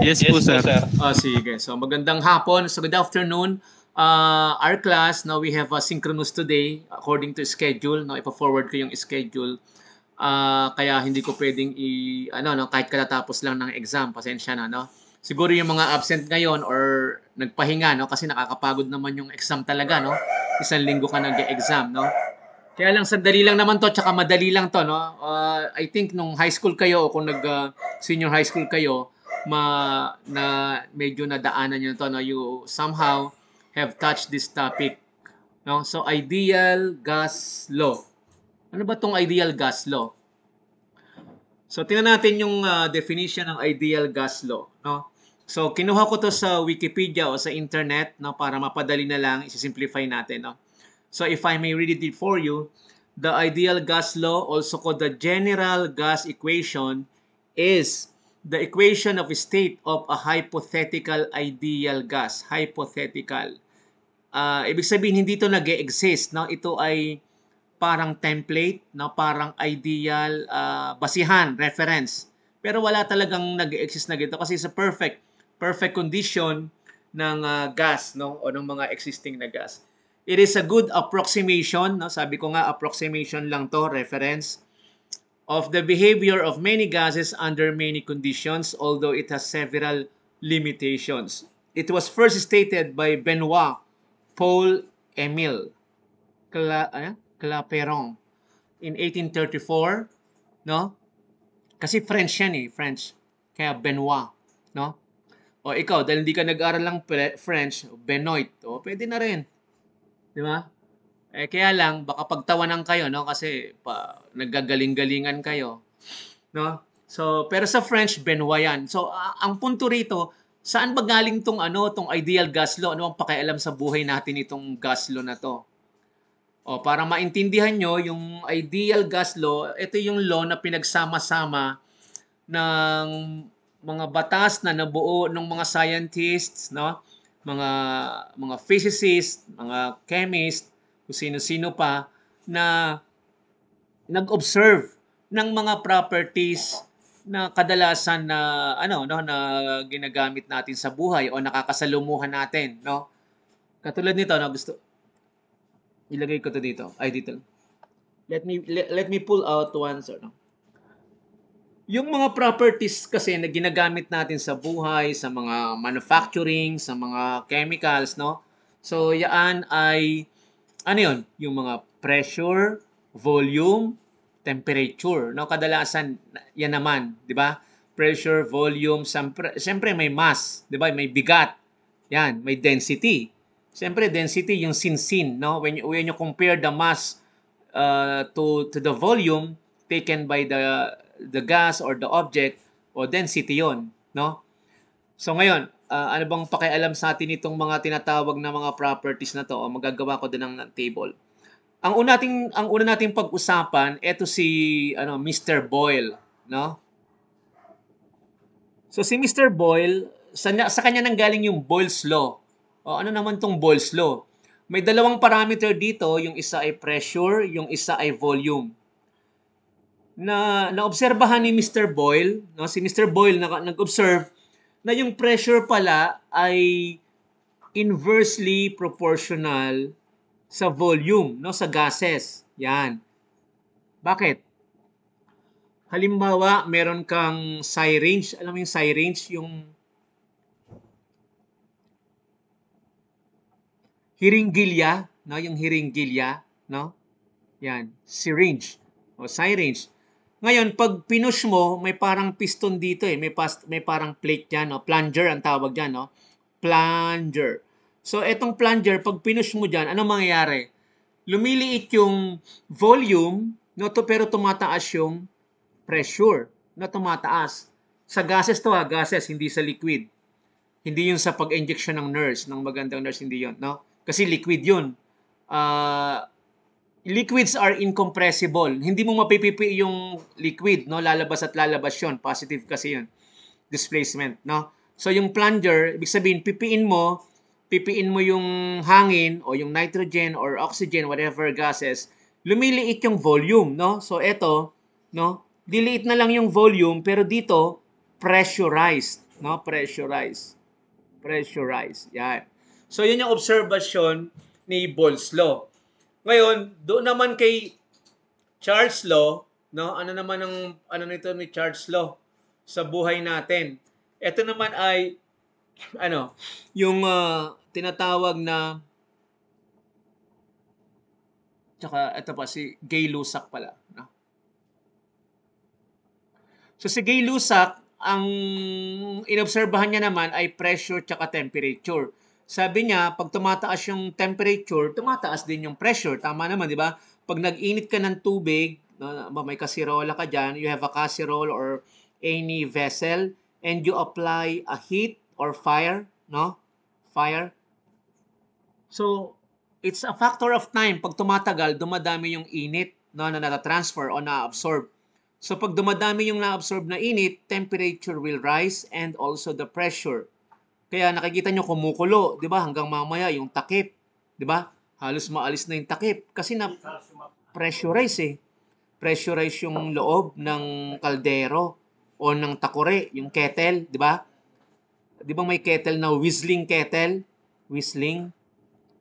Yes po, sir. Sige. So magandang hapon. So good afternoon. Our class, now we have synchronous today according to schedule. Now ipa-forward ko yung schedule. Kaya hindi ko pwedeng kahit katatapos lang ng exam, pasensya na, no? Siguro yung mga absent ngayon or nagpahinga, no? Kasi nakakapagod naman yung exam talaga, no? Isang linggo ka nag-exam, no? Kaya lang, sandali lang naman to, tsaka madali lang to, no? I think nung high school kayo o kung nag-senior high school kayo, medyo nadaanan nyo to, no? You somehow have touched this topic, no? So, ideal gas law. Ano ba tong ideal gas law? So, tingnan natin yung definition ng ideal gas law, no? So, kinuha ko to sa Wikipedia o sa internet, no? Para mapadali na lang, isisimplify natin, no? So, if I may read it for you, the ideal gas law, also called the general gas equation, is the equation of a state of a hypothetical ideal gas. Hypothetical. Ibig sabihin, hindi ito nag-e-exist, no? Ito ay parang template, no? Parang ideal, basihan, reference. Pero wala talagang nag-e-exist na gito kasi sa perfect condition ng gas, no? O ng mga existing na gas. It is a good approximation, no? Sabi ko nga, approximation lang to, reference, of the behavior of many gases under many conditions, although it has several limitations. It was first stated by Benoît Paul Émile Clapeyron in 1834, no? Kasi French yan eh, French. Kaya Benoit, no? O ikaw, dahil hindi ka nag-aral ng French, Benoit, o pwede na rin. Di ba? Eh kaya lang, baka pagtawanan kayo, no? Kasi naggagaling-galingan kayo, no? So, pero sa French, Benoit yan. So, ang punto rito, saan ba galing tong ideal gas law? Ano ang pakialam sa buhay natin itong gas law na to? O, para maintindihan nyo, yung ideal gas law, ito yung law na pinagsama-sama ng mga batas na nabuo ng mga scientists, no? Mga physicists, mga chemists, kung sino-sino pa, na nag-observe ng mga properties na kadalasan na na ginagamit natin sa buhay o nakakasalumuhan natin, no? Katulad nito, no? Gusto ilagay ko to dito. Ay dito. Let me pull out one, sir, no? Yung mga properties kasi na ginagamit natin sa buhay, sa mga manufacturing, sa mga chemicals, no? So yan ay yung mga pressure, volume, temperature, no? Kadalasan yan naman, 'di ba? Pressure, volume, siyempre may mass, 'di ba? May bigat. Yan, may density. Siyempre density yung sin, no? When you compare the mass to the volume taken by the gas or the object, o density 'yon, no? So ngayon, ano bang pakialam sa atin itong mga tinatawag na mga properties na to? O magagawa ko din ng table. Ang una nating pag-usapan, eto si Mr. Boyle, no? So si Mr. Boyle, sa kanya nanggaling yung Boyle's law. O ano naman tong Boyle's law? May dalawang parameter dito, yung isa ay pressure, yung isa ay volume. Na naobserbahan ni Mr. Boyle, no? Si Mr. Boyle nag-observe na yung pressure pala ay inversely proportional sa volume, no, sa gases. Yan. Bakit? Halimbawa, meron kang psi range. Alam mo yung psi range? Yung hiringgilya, no? Yung hiringgilya, no? Yan. Syringe. O psi range. Ngayon, pag pinush mo, may parang piston dito eh. May parang plate yan, no? Plunger ang tawag yan, no? Plunger. So, etong plunger, pag pinush mo dyan, ano mangyayari? Lumiliit yung volume, no, pero tumataas yung pressure, no, tumataas. Sa gases to, gases, hindi sa liquid. Hindi yun sa pag-injection ng nurse, ng magandang nurse, hindi yun, no? Kasi liquid yun. Liquids are incompressible. Hindi mo mapipipi yung liquid, no? Lalabas at lalabas yun. Positive kasi yun. Displacement, no? So, yung plunger, ibig sabihin, pipiin mo yung hangin o yung nitrogen or oxygen, whatever gases, lumiliit yung volume, no? So, eto, no? Diliit na lang yung volume, pero dito, pressurized. No? Pressurize. Yan. So, yun yung observation ni Boyle's law. Ngayon, doon naman kay Charles' law, no? Ano naman ang ano nito ni Charles' law sa buhay natin? Ito naman ay ano, yung tinatawag na tsaka ito pa si Gay-Lussac pala, no? So si Gay-Lussac, ang inobserbahan niya naman ay pressure tsaka temperature. Sabi niya, pag tumataas yung temperature, tumataas din yung pressure. Tama naman, di ba? Pag nag-init ka ng tubig, may kasirola ka dyan, you have a casserole or any vessel, and you apply a heat or fire, no? Fire. So, it's a factor of time. Pag tumatagal, dumadami yung init, no, na natatransfer o na-absorb. So, pag dumadami yung na-absorb na init, temperature will rise and also the pressure. Kaya nakikita nyo kumukulo, di ba? Hanggang mamaya yung takip, di ba? Halos maalis na yung takip kasi na-pressurize eh. Pressurize yung loob ng kaldero o ng takore, yung kettle, di ba? Di ba may kettle na whistling kettle? Whistling,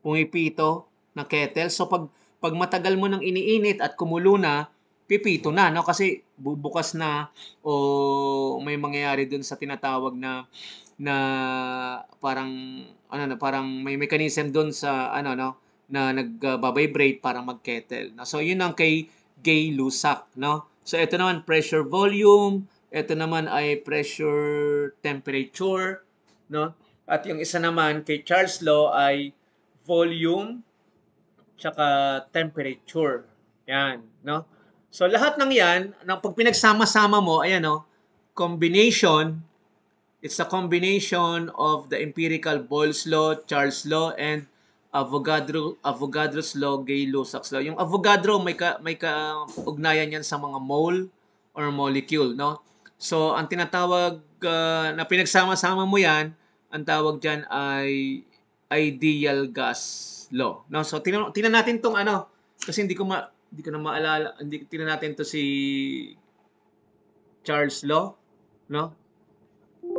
pumipito na kettle. So pag matagal mo nang iniinit at kumulo na, pipito na, no? Kasi bubukas na o may mangyayari dun sa tinatawag na parang ano na, parang may mechanism dun sa ano, no, na nagbabibrate para mag-kettle. So yun ang kay Gay-Lussac, no? So ito naman pressure volume, ito naman ay pressure temperature, no? At yung isa naman kay Charles' law ay volume tsaka temperature. Yan, no? So lahat ng yan, pag pinagsama-sama mo, ayan, no? Combination, it's a combination of the empirical Boyle's law, Charles' law, and Avogadro's law, Gay-Lussac's law. Yung Avogadro, may kaugnayan yan sa mga mole or molecule, no? So, ang tinatawag na pinagsama-sama mo yan, ang tawag dyan ay ideal gas law, no? So, tingnan natin tong ano, kasi tingnan natin to si Charles' law, no?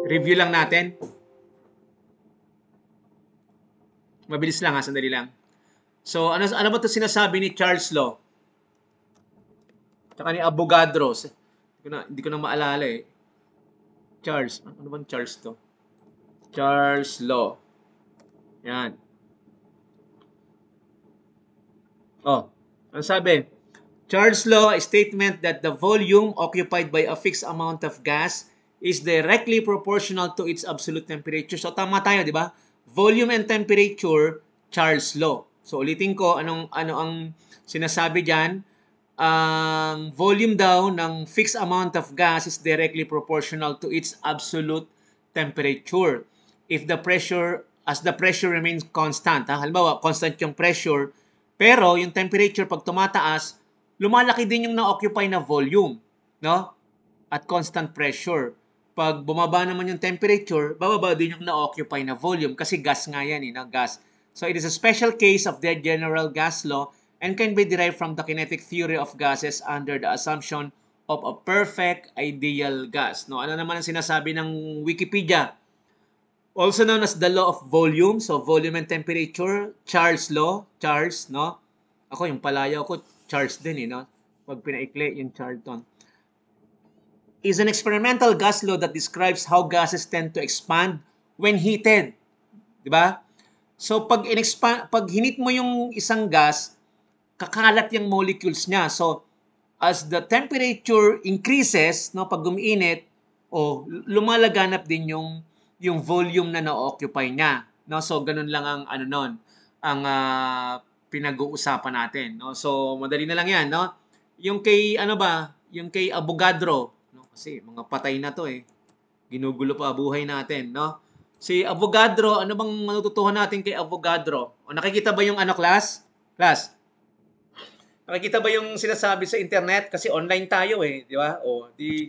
Review lang natin. Mabilis lang ha, sandali lang. So, ano ba ito sinasabi ni Charles' law? Tsaka ni Avogadro. Hindi ko na maalala eh. Charles. Ano bang Charles to? Charles' law. Yan. Oh. Ano sabi? Charles' law, a statement that the volume occupied by a fixed amount of gas is directly proportional to its absolute temperature. So, tama tayo, di ba? Volume and temperature, Charles' law. So, ulitin ko, ano ang sinasabi dyan? Ang volume daw ng fixed amount of gas is directly proportional to its absolute temperature. As the pressure remains constant. Ha? Halimbawa, constant yung pressure, pero yung temperature, pag tumataas, lumalaki din yung na-occupy na volume, no? At constant pressure. Pag bumaba naman yung temperature, bababa din yung na-occupy na volume kasi gas nga yan, na gas. So it is a special case of the general gas law and can be derived from the kinetic theory of gases under the assumption of a perfect ideal gas. No, ano naman ang sinasabi ng Wikipedia? Also known as the law of volume, so volume and temperature, Charles' law, Charles, no? Ako, yung palayaw ko, Charles din, no? Pag pinaikli, yung Charlton. Is an experimental gas law that describes how gases tend to expand when heated. Diba? So, pag hinit mo yung isang gas, kakalat yung molecules niya. So, as the temperature increases, no, pag umiinit, lumalaganap din yung volume na na-occupy niya. No? So, ganun lang ang, pinag-uusapan natin. No? So, madali na lang yan. No? Yung kay, yung kay Avogadro, kasi mga patay na to eh. Ginugulo pa buhay natin, no? Si Avogadro, ano bang matututuhan natin kay Avogadro? O nakikita ba yung class? Nakikita ba yung sinasabi sa internet? Kasi online tayo eh, di ba? O di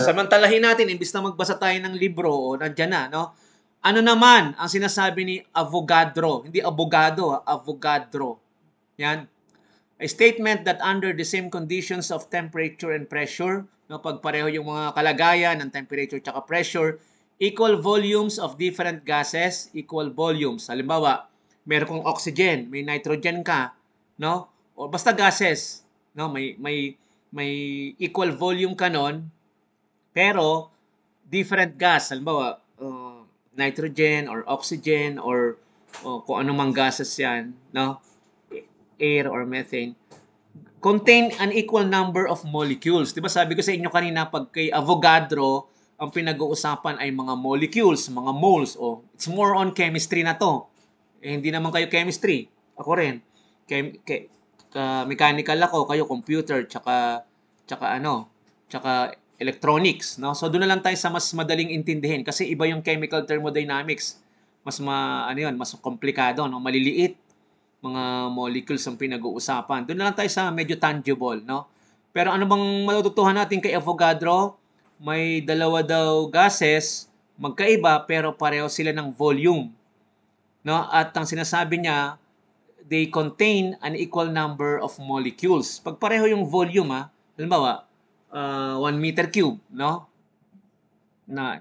samantalahin natin imbis na magbasa tayo ng libro, o nandiyan na, no? Ano naman ang sinasabi ni Avogadro? Hindi abogado, Avogadro. Yan. A statement that under the same conditions of temperature and pressure, no, pag pareho yung mga kalagayan ng temperature at pressure, equal volumes of different gases, equal volumes. Halimbawa, meron kong oxygen, may nitrogen ka, no? O basta gases, no? May equal volume ka nun, pero different gas. Halimbawa, nitrogen or oxygen or kung anumang gases yan, no? Air or methane. Contain an equal number of molecules. Diba sabi ko sa inyo kanina, pag kay Avogadro, ang pinag-uusapan ay mga molecules, mga moles. Oh, it's more on chemistry na to. Eh, hindi naman kayo chemistry. Ako rin. Mechanical ako, kayo computer, tsaka electronics. No? So, doon na lang tayo sa mas madaling intindihin. Kasi iba yung chemical thermodynamics. Mas komplikado, no? Maliliit. Mga molecules ang pinag-uusapan. Doon na lang tayo sa medyo tangible, no? Pero ano bang matututuhan natin kay Avogadro? May dalawa daw gases, magkaiba pero pareho sila ng volume, no? At ang sinasabi niya, they contain an equal number of molecules. Pag pareho yung volume, halimbawa, 1 meter cube, no? Na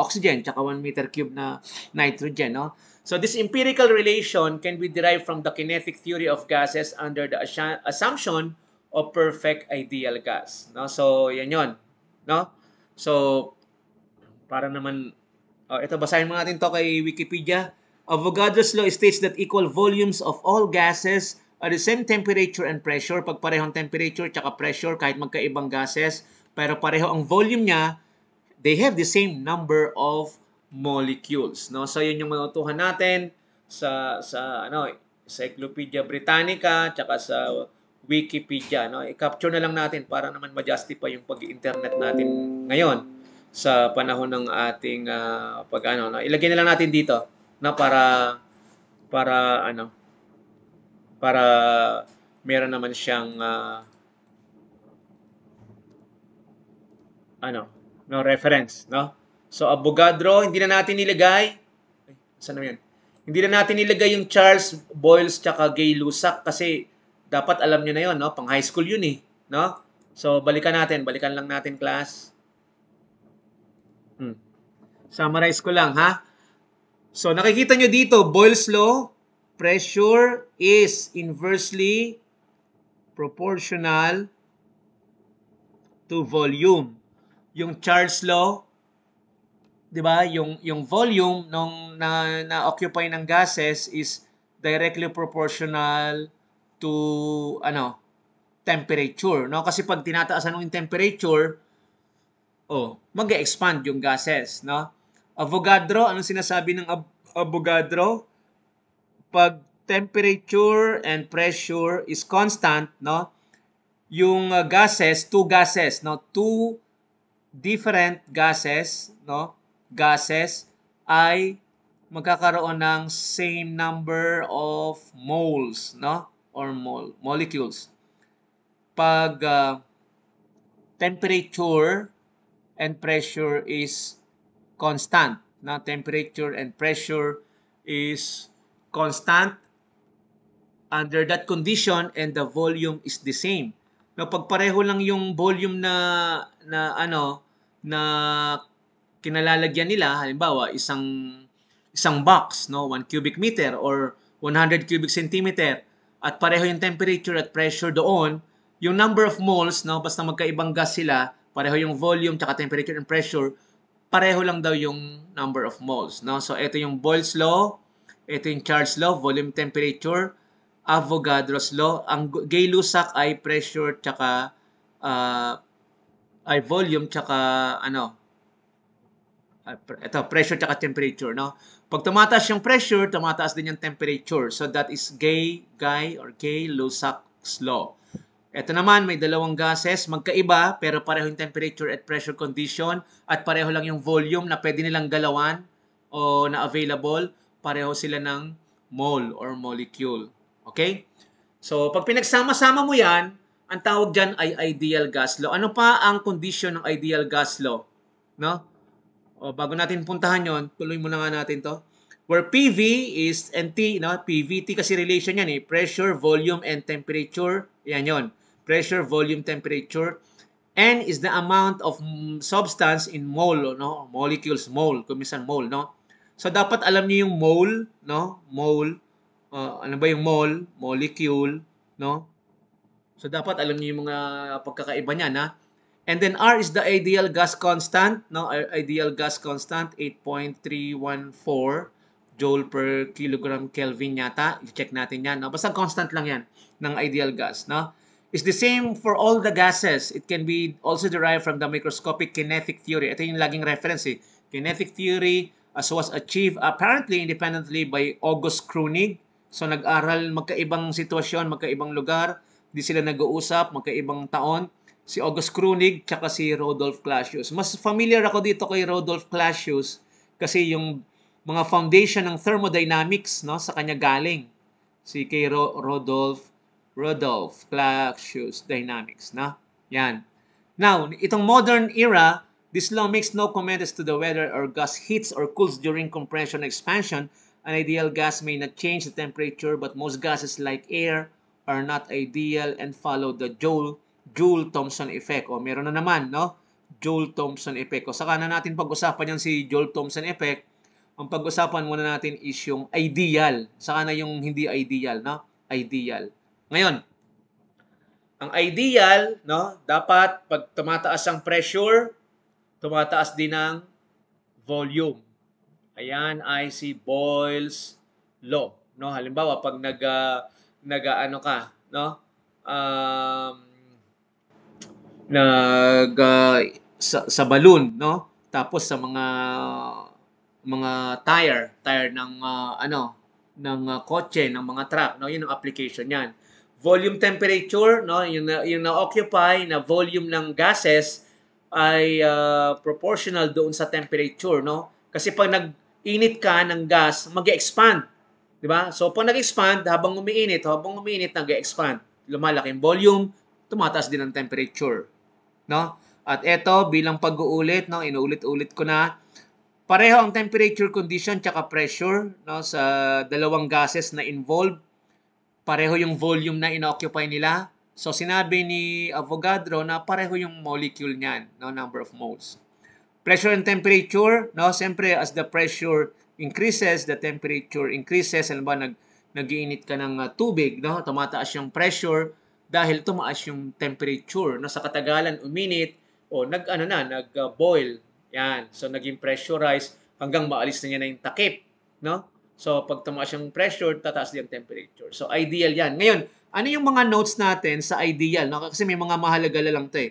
oxygen, tsaka 1 meter cube na nitrogen, no? So this empirical relation can be derived from the kinetic theory of gases under the assumption of perfect ideal gas. No? So yan yun. No? So, para naman, ito, basahin mo natin to kay Wikipedia. Avogadro's law states that equal volumes of all gases are the same temperature and pressure. Pag parehong temperature tsaka pressure, kahit magkaibang gases, pero pareho ang volume niya, they have the same number of molecules, no? So yun yung matutuhan natin sa Encyclopedia Britannica tsaka sa Wikipedia, no? I-capture na lang natin para naman ma-justify yung pag-internet natin ngayon sa panahon ng ating ilagay na lang natin dito na para meron naman siyang reference, no? So, Avogadro, hindi na natin nilagay. Saan na yun? Hindi na natin nilagay yung Charles, Boyle's, tsaka Gay-Lussac kasi dapat alam nyo na yun, no? Pang high school yun, eh. No? So, balikan lang natin, class. Summarize ko lang, ha? So, nakikita nyo dito, Boyle's law, pressure is inversely proportional to volume. Yung Charles law, diba, yung volume nung na-occupy ng gases is directly proportional to temperature, no? Kasi pag tinataasan ng temperature, mag-expand yung gases, no? Avogadro, anong sinasabi ng Avogadro? Pag temperature and pressure is constant, no? Yung two gases, no? Two different gases, no? Gases ay magkakaroon ng same number of moles, no? Or molecules. Pag temperature and pressure is constant, na under that condition and the volume is the same. No, pag pareho lang yung volume na kinalalagyan nila, halimbawa isang box, no, 1 cubic meter or 100 cubic centimeter, at pareho yung temperature at pressure doon, yung number of moles, no, basta magkaibang gas sila, pareho yung volume tsaka temperature and pressure, pareho lang daw yung number of moles, no. So ito yung Boyle's law, ito yung Charles law, volume, temperature. Avogadro's law, ang Gay-Lussac ay pressure tsaka ay volume tsaka pressure tsaka temperature, no? Pag tumataas yung pressure, tumataas din yung temperature. So, that is Gay-Lussac's law. Ito naman, may dalawang gases, magkaiba, pero pareho yung temperature at pressure condition, at pareho lang yung volume na pwede nilang galawan o na available, pareho sila ng mole or molecule. Okay? So, pag pinagsama-sama mo yan, ang tawag dyan ay ideal gas law. Ano pa ang condition ng ideal gas law? No? O, bago natin puntahan yon, tuloy muna nga natin to. Where PV is NT, no? PVT kasi relation yan, eh. Pressure, volume, and temperature. Yan yon. Pressure, volume, temperature. N is the amount of substance in mole, no? Molecules, mole, kumisan mole, no? So, dapat alam niyo yung mole, no? Mole, ano ba yung mole? Molecule, no? So, dapat alam niyo yung mga pagkakaiba niyan, ha? And then, R is the ideal gas constant, no? Ideal gas constant, 8.314 joule per kilogram Kelvin yata. I-check natin yan, no? Basta constant lang yan ng ideal gas, no? It's the same for all the gases. It can be also derived from the microscopic kinetic theory. Ito yung laging reference, eh. Kinetic theory as was achieved apparently independently by August Krönig. So nag-aral magkaibang sitwasyon, magkaibang lugar. Di sila nag-uusap, magkaibang taon. Si August Krönig tsaka si Rudolf Clausius. Mas familiar ako dito kay Rudolf Clausius kasi yung mga foundation ng thermodynamics, no, sa kanya galing. Si kay Rudolf Clausius dynamics, na? Yan. Now, itong modern era, this law makes no comment as to the weather or gas heats or cools during compression expansion. An ideal gas may not change the temperature, but most gases like air are not ideal and follow the Joule Thomson Effect. O, meron na naman, no? Joule Thomson Effect. O, saka na natin pag-usapan yan si Joule Thomson Effect. Ang pag-usapan muna natin is yung ideal. Saka na yung hindi ideal, no? Ideal. Ngayon, ang ideal, no, dapat pag tumataas ang pressure, tumataas din ang volume. Ayan ay si Boyle's law, no? Halimbawa pag sa balloon, no? Tapos sa mga tire ng kotse, ng mga truck, no? 'Yun ang application niyan. Volume temperature, no, yung na-occupy na volume ng gases ay proportional doon sa temperature, no? Kasi pag nag-init ka ng gas, mag-expand, di ba? So pag nag-expand, habang umiinit, nag-expand. Lumalaki ang volume, tumataas din ang temperature, no? At eto, bilang pag-uulit, no, inuulit-ulit ko na, pareho ang temperature condition tsaka pressure, no, sa dalawang gases na involved. Pareho yung volume na inoccupy nila. So, sinabi ni Avogadro na pareho yung molecule niyan, no, number of moles. Pressure and temperature, no, siyempre, as the pressure increases, the temperature increases. Alam ba, nag-iinit ka ng tubig, no, tumataas yung pressure dahil tumaas yung temperature. No, sa katagalan, uminit, o nag-boil. Yan, so naging pressurized hanggang maalis na niya na yung takip, no? So, pag tumaas yung pressure, tataas din ang temperature. So, ideal yan. Ngayon, ano yung mga notes natin sa ideal? No? Kasi may mga mahalaga lang ito, eh.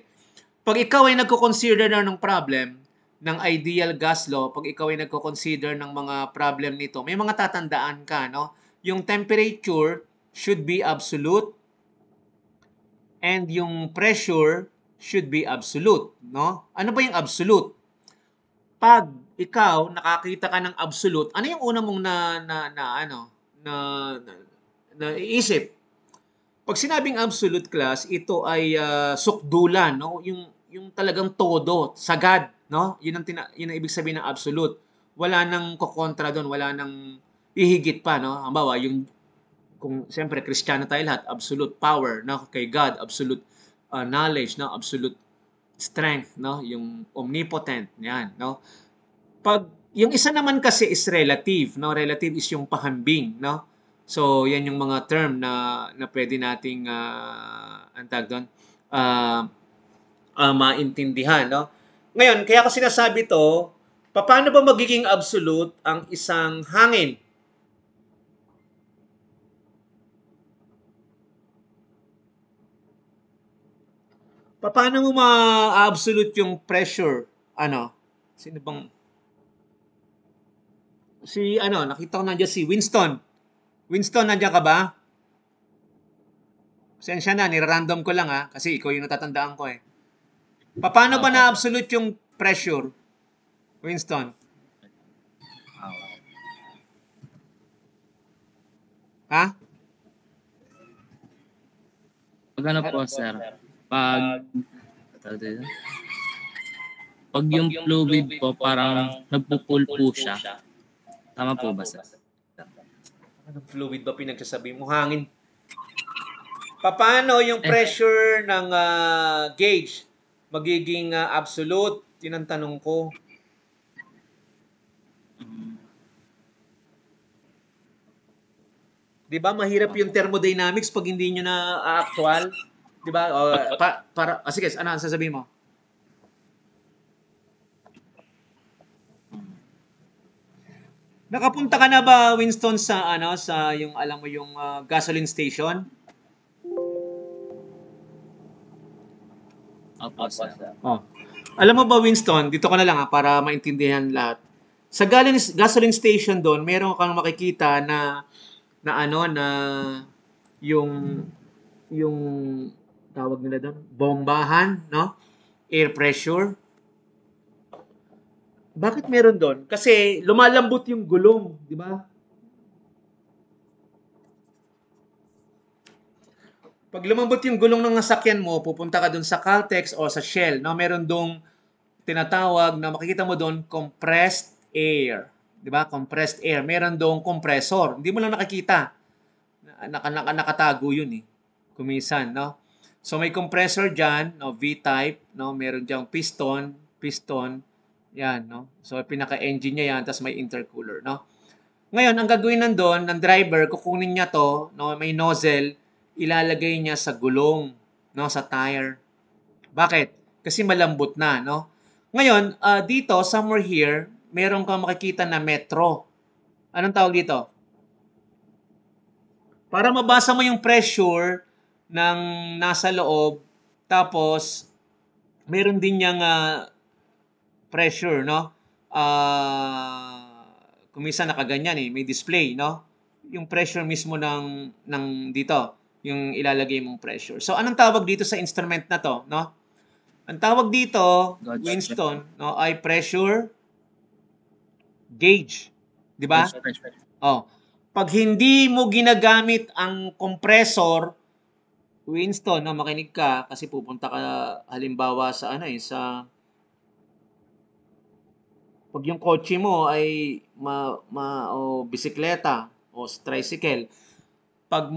Pag ikaw ay nagko-consider na ng problem ng ideal gas law, pag ikaw ay nagko-consider ng mga problem nito, may mga tatandaan ka, no? Yung temperature should be absolute and yung pressure should be absolute, no? Ano ba yung absolute? Pag ikaw nakakita ka ng absolute, ano yung una mong iisip? Pag sinabing absolute, class, ito ay sukdulan, no? Yung talagang todo, sagad, no? Yun ang ibig sabihin ng absolute. Wala nang kokontra doon, wala nang ihigit pa, no? Halimbawa, kung siyempre Kristiyano tayo lahat, absolute power, no, kay God, absolute knowledge, no, absolute strength, no, yung omnipotent, yan, no. Pag yung isa naman kasi is relative, no, relative is yung pahambing, no. So yan yung mga term na pwede nating maintindihan, no. Ngayon, kaya ko sinasabi to, paano ba magiging absolute ang isang hangin? Paano mo ma-absolute yung pressure? Ano? Sino bang? Nakita ko nandiyan si Winston. Winston, nandiyan ka ba? Pasensya na, nirandom ko lang, ha? Kasi ikaw yung natatandaan ko, eh. Paano ba na-absolute yung pressure? Winston? Ha? Magano po, sir? Pag yung fluid po, parang nagpo-pull po siya. Tama po ba, sir? Anong fluid ba pinagsasabi mo? Hangin. Paano yung pressure ng gauge? magiging absolute? Yun ang tanong ko. Diba mahirap yung thermodynamics pag hindi nyo na-actual? Diba? O, para, sige, ano ang sasabihin mo? Nakapunta ka na ba, Winston, sa ano, sa yung alam mo yung gasoline station? Oh. Alam mo ba, Winston, dito ko na lang ha, para maintindihan lahat. Sa gasoline station doon, meron kang makikita na yung tawag nila doon, bombahan, no? Air pressure. Bakit meron doon? Kasi lumalambot yung gulong, di ba? Pag lumambot yung gulong ng sasakyan mo, pupunta ka doon sa Caltex o sa Shell, no? Meron doon tinatawag na makikita mo doon compressed air, di ba? Compressed air. Meron doon compressor. Hindi mo lang nakakita. Nakatago yun eh. Kumisan, no? So may compressor diyan, no? V-type, no? Meron diyang piston. Yan, no? So, pinaka-engine niya yan, tapos may intercooler, no? Ngayon, ang gagawin nandun, ng driver, kukunin niya to, no? May nozzle, ilalagay niya sa gulong, no? Sa tire. Bakit? Kasi malambot na, no? Ngayon, dito, somewhere here, meron kang makikita na metro. Anong tawag dito? Para mabasa mo yung pressure ng nasa loob, tapos, meron din niyang... pressure, no? Kung minsan nakaganyan eh, may display, no? Yung pressure mismo ng dito, yung ilalagay mong pressure. So, anong tawag dito sa instrument na to, no? Ang tawag dito, Winston, no, ay pressure gauge. Di ba? Oh. Pag hindi mo ginagamit ang compressor, Winston, no, makinig ka kasi pupunta ka halimbawa sa ano eh, sa pag yung kotse mo ay o bisikleta o tricycle, pag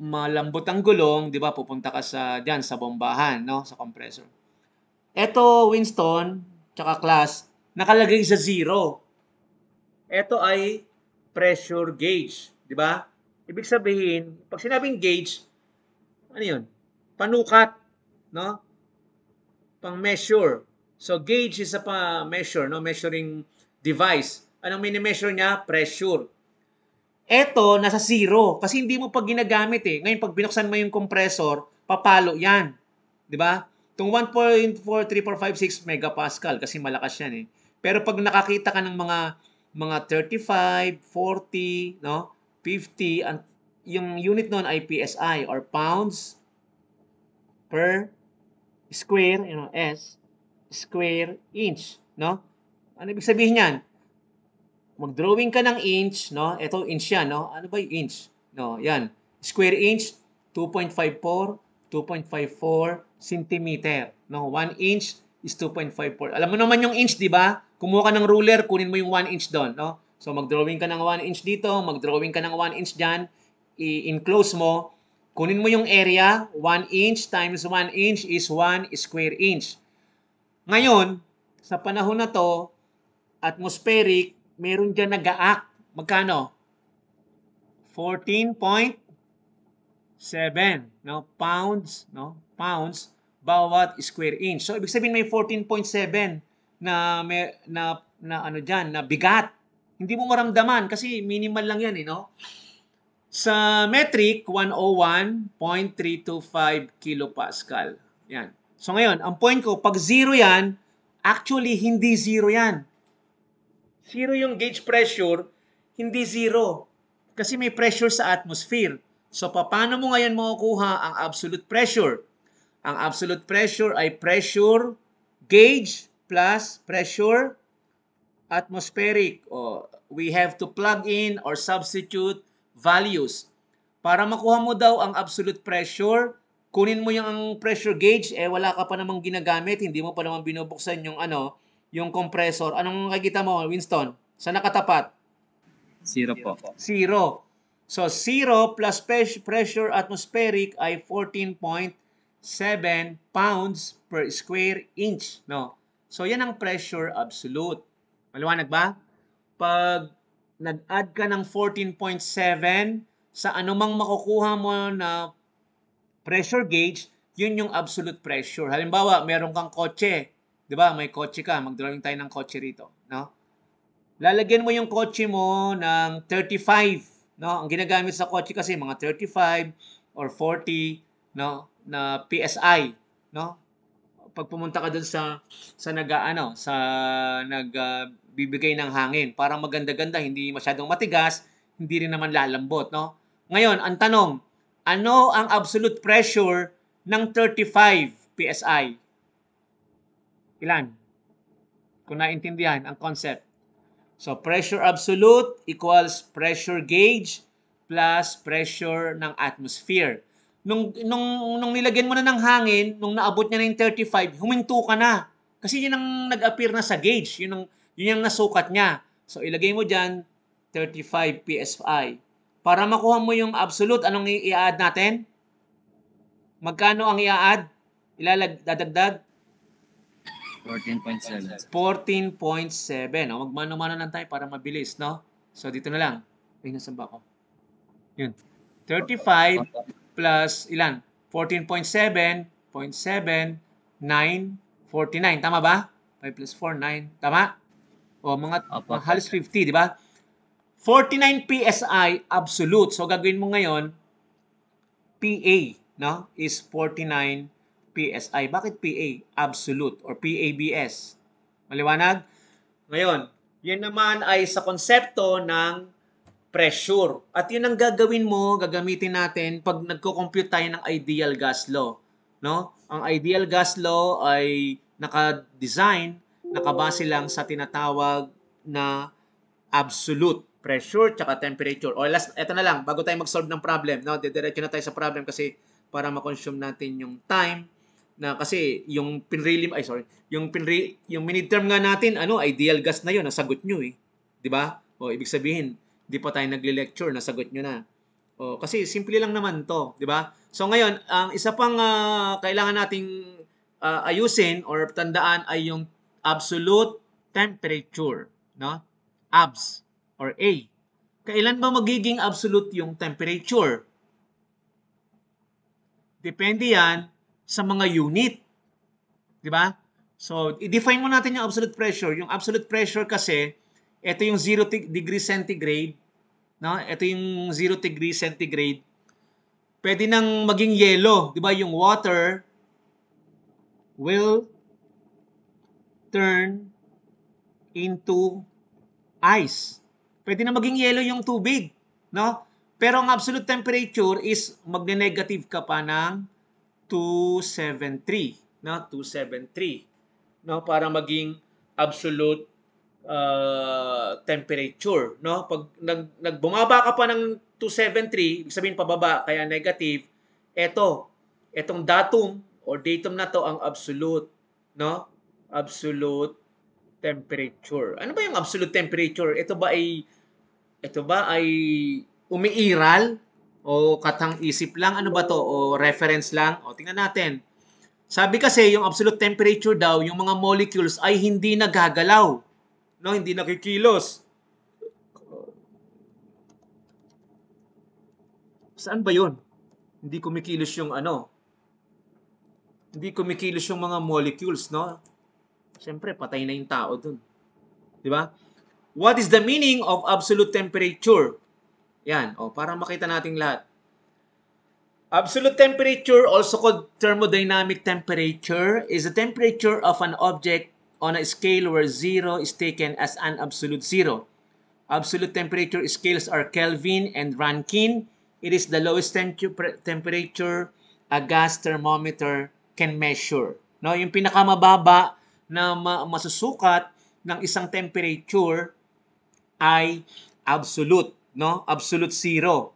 malambot ang gulong, di ba, pupunta ka sa diyan sa bombahan, no, sa compressor. Ito, Winston, tsaka class, nakalagay sa 0. Ito ay pressure gauge, di ba? Ibig sabihin, pag sinabing gauge, ano 'yun? Panukat, no? Pang-measure. So, gauge is a measure, no? Measuring device. Anong mini-measure niya? Pressure. Ito, nasa 0. Kasi hindi mo pa ginagamit eh. Ngayon, pag binuksan mo yung compressor, papalo yan. Diba? Itong 1.43456 megapascal kasi malakas yan eh. Pero pag nakakita ka ng mga 35, 40, no? 50, yung unit nun ay PSI or pounds per square, you know, S. square inch, no? Ano ibig sabihin niyan? Mag-drawing ka ng inch, no? Ito, inch yan, no? Ano ba yung inch? No, yan. Square inch, 2.54, 2.54 centimeter, no? 1 inch is 2.54. Alam mo naman yung inch, di ba? Kumuha ka ng ruler, kunin mo yung 1 inch doon, no? So, mag-drawing ka ng 1 inch dito, mag-drawing ka ng 1 inch dyan, i-enclose mo, kunin mo yung area, 1 inch times 1 inch is 1 square inch. Ngayon, sa panahon na to, atmospheric, meron dyan nag-a-act. Magkano? 14.7, no? Pounds, no? Pounds bawat square inch. So, ibig sabihin may 14.7 na ano dyan, na bigat. Hindi mo maramdaman kasi minimal lang yan, eh, no? Sa metric, 101.325 kilopascal. Yan. So ngayon, ang point ko, pag 0 yan, actually, hindi 0 yan. 0 yung gauge pressure, hindi 0. Kasi may pressure sa atmosphere. So, paano mo ngayon makukuha ang absolute pressure? Ang absolute pressure ay pressure gauge plus pressure atmospheric. O, we have to plug in or substitute values. Para makuha mo daw ang absolute pressure, kunin mo yung pressure gauge, eh wala ka pa namang ginagamit, hindi mo pa namang binubuksan yung ano, yung compressor. Anong nakikita mo, Winston? Saan nakatapat? 0 po. 0. So, 0 plus pressure atmospheric ay 14.7. pounds per square inch. No? So, yan ang pressure absolute. Maliwanag ba? Pag nag-add ka ng 14.7 sa anumang makukuha mo na pressure gauge, yun yung absolute pressure. Halimbawa, meron kang kotse. Diba? May kotse ka. Mag-drawing tayo ng kotse rito. No? Lalagyan mo yung kotse mo ng 35. No? Ang ginagamit sa kotse kasi mga 35 or 40 no? na PSI. No? Pag pumunta ka dun sa nagbibigay ng hangin. Parang maganda-ganda, hindi masyadong matigas, hindi rin naman lalambot, no? Ngayon, ang tanong, ano ang absolute pressure ng 35 PSI? Ilan? Kung naintindihan ang concept. So, pressure absolute equals pressure gauge plus pressure ng atmosphere. Nung nilagyan mo na ng hangin, nung naabot niya na yung 35, huminto ka na. Kasi yun ang nag-appear na sa gauge. Yun ang nasukat niya. So, ilagay mo dyan, 35 PSI. Para makuha mo yung absolute, anong i-add natin? Magkano ang i-add? Dadagdag? 14.7. 14.7. O, magmano-mano lang tayo para mabilis, no? So, dito na lang. Ay, nasan ba ako? Yun. 35 plus, ilan? 14.7, 949. Tama ba? 5 plus 4, 9. Tama? O, mga halos 50, di ba? 49 PSI absolute. So, gagawin mo ngayon, PA, no? Is 49 PSI. Bakit PA? Absolute or PABS. Maliwanag? Ngayon, yan naman ay sa konsepto ng pressure. At yun ang gagawin mo, gagamitin natin pag nagko-compute tayo ng ideal gas law, no? Ang ideal gas law ay naka-design, nakabase lang sa tinatawag na absolute pressure tsaka temperature. O last, eto na lang, bago tayo mag-solve ng problem, no? Diretso na tayo sa problem kasi para ma-consume natin yung time na kasi yung midterm nga natin, ano, ideal gas na yun, nasagot nyo eh. Diba? O, ibig sabihin, di pa tayo nagle-lecture, nasagot nyo na. O, kasi simple lang naman to, diba? So ngayon, ang isa pang kailangan nating ayusin or tandaan ay yung absolute temperature, no? Abs or A. Kailan ba magiging absolute yung temperature? Depende yan sa mga unit. Diba? So, i-define mo natin yung absolute pressure. Yung absolute pressure kasi, ito yung 0 degree centigrade. No? Ito yung 0 degree centigrade. Pwede nang maging yelo. Diba? Yung water will turn into ice. Pwede na maging yellow yung tubig, no? Pero ang absolute temperature is magne-negative ka pa ng 273, no? 273, no? Para maging absolute temperature, no? Pag nagbumaba ka pa ng 273, ibig sabihin pababa, kaya negative, etong datum or datum na to ang absolute, no? Absolute temperature. Ano ba yung absolute temperature? Ito ba ay umiiral o katang isip lang? Ano ba to? O reference lang? O tingnan natin. Sabi kasi yung absolute temperature daw, yung mga molecules ay hindi nagagalaw. No, hindi nakikilos. Saan ba 'yun? Hindi kumikilos yung ano. Hindi kumikilos yung mga molecules, no? Siyempre, patay na yung tao dun. Diba? What is the meaning of absolute temperature? Yan. O, para makita natin lahat. Absolute temperature, also called thermodynamic temperature, is the temperature of an object on a scale where zero is taken as an absolute zero. Absolute temperature scales are Kelvin and Rankine. It is the lowest temperature a gas thermometer can measure. No? Yung pinakamababa na masusukat ng isang temperature ay absolute, no? Absolute zero.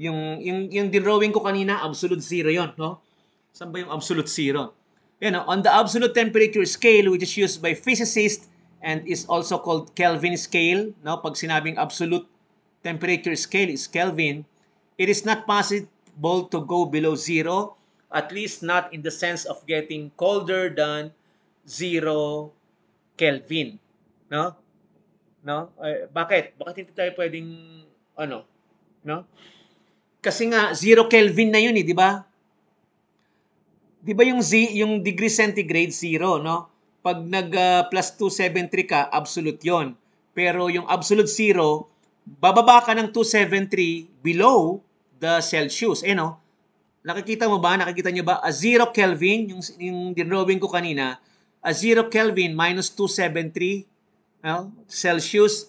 Yung drawing ko kanina, absolute zero yon, no? Saan ba yung absolute zero? Yan, no? On the absolute temperature scale, which is used by physicists and is also called Kelvin scale, no? Pag sinabing absolute temperature scale is Kelvin, it is not possible to go below zero. at least not in the sense of getting colder than 0 Kelvin. No? No? Bakit? Bakit hindi tayo pwedeng ano? No? Kasi nga 0 Kelvin na 'yun eh, di ba? Di ba yung degree centigrade 0, no? Pag nag plus 273 ka, absolute 'yon. Pero yung absolute 0, bababa ka ng 273 below the Celsius. Eh no? Nakikita mo ba? Nakikita nyo ba? A 0 Kelvin, yung dinrowing ko kanina, a 0 Kelvin minus 273 Celsius,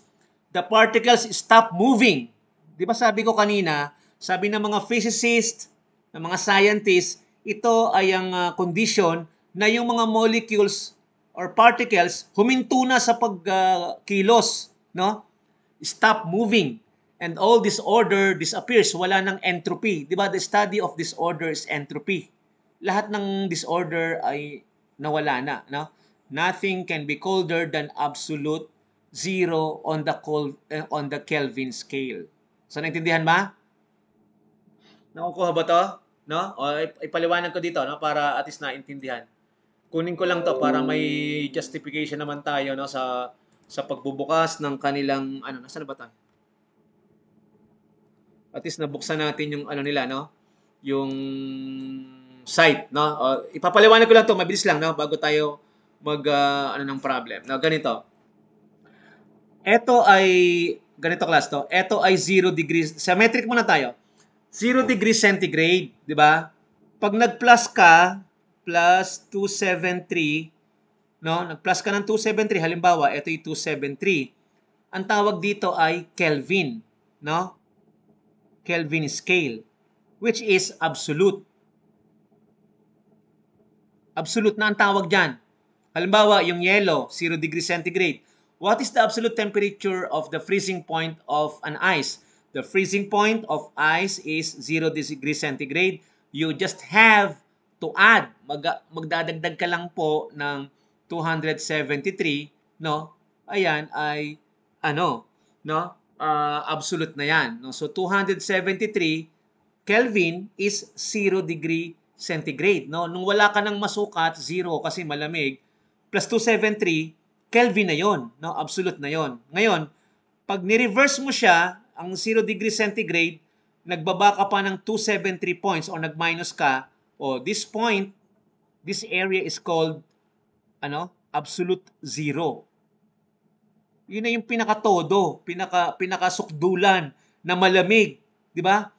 the particles stop moving. Di ba sabi ko kanina, sabi ng mga physicists, ng mga scientists, ito ay ang condition na yung mga molecules or particles huminto na sa pagkilos, no? Stop moving, and all disorder disappears. Wala ng entropy. Diba? The study of disorder is entropy. Lahat ng disorder ay nawala na. No? Nothing can be colder than absolute 0 on the Kelvin scale. So, naintindihan ba? Nakukuha ba to? No? O, ipaliwanag ko dito, no? Para at least naintindihan. Kunin ko lang to para may justification naman tayo, no? Sa pagbubukas ng kanilang, ano, nasa na ba tayo? At least nabuksan natin yung, ano nila, no? Yung site, no? Ipapaliwanag ko lang to, mabilis lang, no? Bago tayo mag, ano, ng problem. No, ganito. Ito ay, ganito class to, ito ay 0 degrees, sa metric muna tayo. 0 degrees centigrade, di ba? Pag nag-plus ka, plus 273, no, nag-plus ka ng 273, halimbawa, ito yung 273. Ang tawag dito ay Kelvin, no? Kelvin scale, which is absolute. Absolute na ang tawag dyan. Halimbawa, yung yellow, 0 degrees centigrade. What is the absolute temperature of the freezing point of an ice? The freezing point of ice is 0 degrees centigrade. You just have to add, magdadagdag ka lang po ng 273, no? Ayan ay ano, no? Absolute na 'yan, no? So 273 Kelvin is 0 degree centigrade, no? Nung wala ka nang masukat, 0 kasi malamig, plus 273 Kelvin na 'yon, no? Absolute na 'yon. Ngayon, pag ni-reverse mo siya, ang 0 degree centigrade, nagbaba ka pa ng 273 points o nag-minus ka, o this point, this area is called ano? Absolute zero. Yun na yung pinakatodo, pinakasukdulan na malamig. Di ba?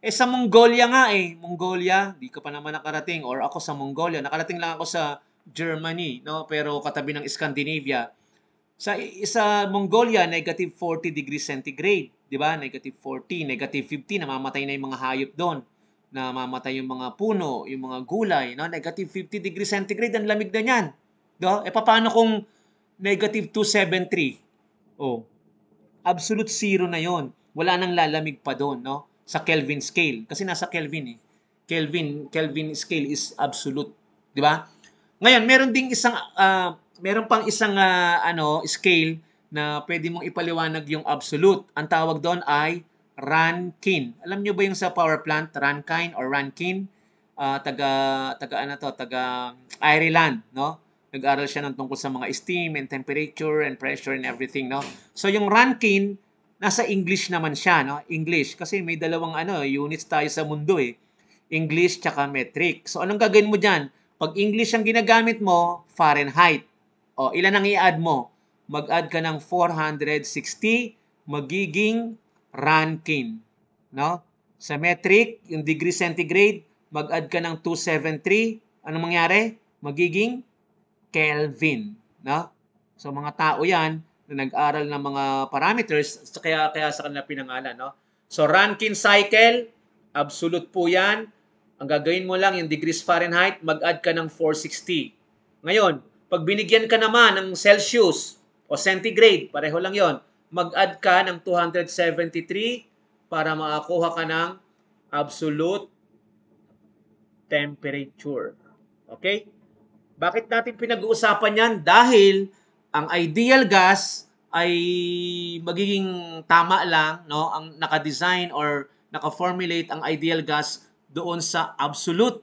Eh sa Mongolia nga eh. Mongolia, di ka pa naman nakarating. Or ako sa Mongolia. Nakarating lang ako sa Germany, no? Pero katabi ng Scandinavia. Sa Mongolia, negative 40 degrees centigrade. Di ba? Negative 40, negative 50. Namamatay na yung mga hayop doon. Namamatay yung mga puno, yung mga gulay. No? Negative 50 degrees centigrade. Ang lamig na yan. No? E paano kung negative 273? Oh, absolute zero na yon. Wala nang lalamig pa doon, no? Sa Kelvin scale. Kasi nasa Kelvin eh. Kelvin scale is absolute. Di ba? Ngayon, meron ding isang, meron pang isang scale na pwede mong ipaliwanag yung absolute. Ang tawag doon ay Rankine. Alam nyo ba yung sa power plant, Rankine or Rankine? Taga Ireland, no? Nag-aral siya ng tungkol sa mga steam and temperature and pressure and everything, no? So, yung Rankine, nasa English naman siya, no? English. Kasi may dalawang, ano, units tayo sa mundo, eh. English tsaka metric. So, anong gagawin mo dyan? Pag English ang ginagamit mo, Fahrenheit. O, ilan ang i-add mo? Mag-add ka ng 460, magiging Rankine, no? Sa metric, yung degree centigrade, mag-add ka ng 273. Anong mangyari? Magiging Kelvin, no? So mga tao 'yan na nag-aral ng mga parameters, kaya sa kanila pinangalan, no? So Rankine cycle, absolute po 'yan. Ang gagawin mo lang yung degrees Fahrenheit, mag-add ka ng 460. Ngayon, pag binigyan ka naman ng Celsius o centigrade, pareho lang 'yon. Mag-add ka ng 273 para makakuha ka ng absolute temperature. Okay? Bakit natin pinag-uusapan yan? Dahil ang ideal gas ay magiging tama lang, no? Ang naka-design or naka-formulate ang ideal gas doon sa absolute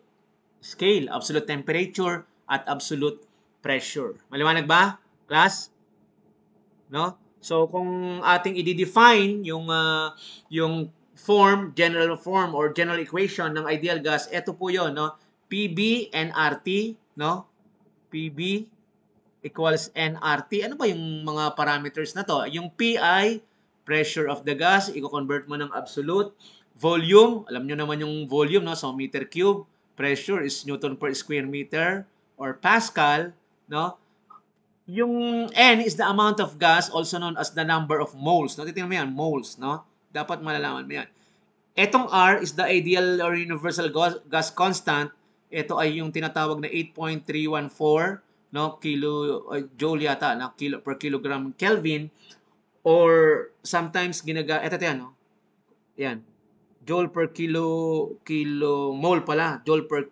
scale, absolute temperature at absolute pressure. Maliwanag ba, class? No? So kung ating i-define yung form, general form or general equation ng ideal gas, ito po 'yon, no? PB nRT, no? PB equals nRT. Ano ba yung mga parameters na to? Yung PI, pressure of the gas, i-convert mo ng absolute. Volume, alam nyo naman yung volume, no? So meter cube, pressure is newton per square meter or pascal, no? Yung N is the amount of gas, also known as the number of moles. No? Titingnan mo yan, moles, no? Dapat malalaman mo yan. Etong R is the ideal or universal gas constant. Ito ay yung tinatawag na 8.314. No, kilo joule yata, no, kilo per kilogram Kelvin, or sometimes eto 'yan, no. Yan. Joule per kilo mole pala, joule per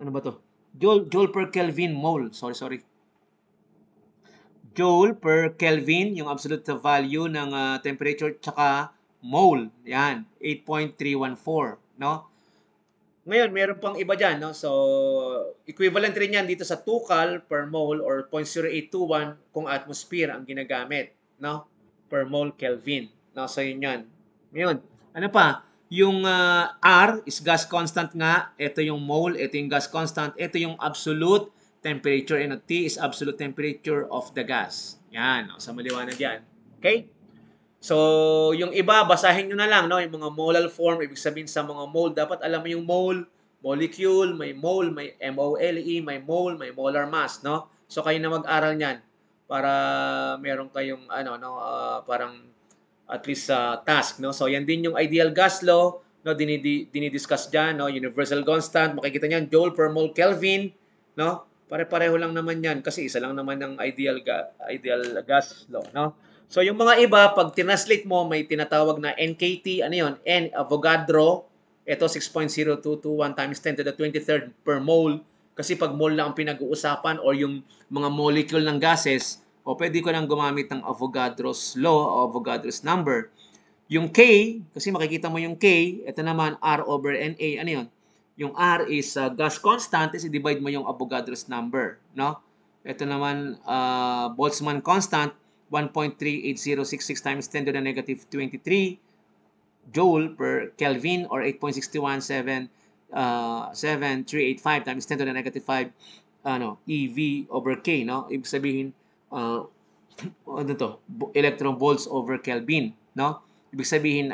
ano ba 'to? Joule per Kelvin mole. Sorry. Joule per Kelvin, yung absolute value ng temperature tsaka mole. Yan, 8.314, no? Ngayon, meron pang iba dyan, no? So, equivalent rin yan dito sa 2 cal per mole or 0.0821 kung atmosphere ang ginagamit, no? Per mole Kelvin. No? So, yun yan. Ngayon, ano pa? Yung R is gas constant nga. Ito yung mole, ito yung gas constant. Ito yung absolute temperature. And T is absolute temperature of the gas. Yan, no? So, maliwanag yan. Okay? So, yung iba, basahin nyo na lang, no? Yung mga molal form, ibig sabihin sa mga mole, dapat alam mo yung mole, molecule, may mole, may MOLE, may mole, may molar mass, no? So, kayo na mag-aral niyan para meron kayong, ano, no? Parang, at least sa task, no? So, yan din yung ideal gas law, no? Dinidiscuss dyan, no? Universal constant, makikita niyan, joule per mole Kelvin, no? Pare-pareho lang naman yan kasi isa lang naman ang ideal gas law, no? So, yung mga iba, pag tinranslate mo, may tinatawag na NKT, ano yun? N, Avogadro, ito 6.0221 times 10 to the 23rd per mole. Kasi pag mole lang ang pinag-uusapan or yung mga molecule ng gases, o pwede ko nang gumamit ng Avogadro's law o Avogadro's number. Yung K, kasi makikita mo yung K, ito naman R over NA, ano yun? Yung R is gas constant, is i-divide mo yung Avogadro's number, no? Ito naman Boltzmann constant, 1.38066 times 10 to the negative 23 joule per Kelvin or 8.617385 times 10 to the negative 5 EV over K, no? Ibig sabihin ano to? Electron volts over Kelvin, no? Ibig sabihin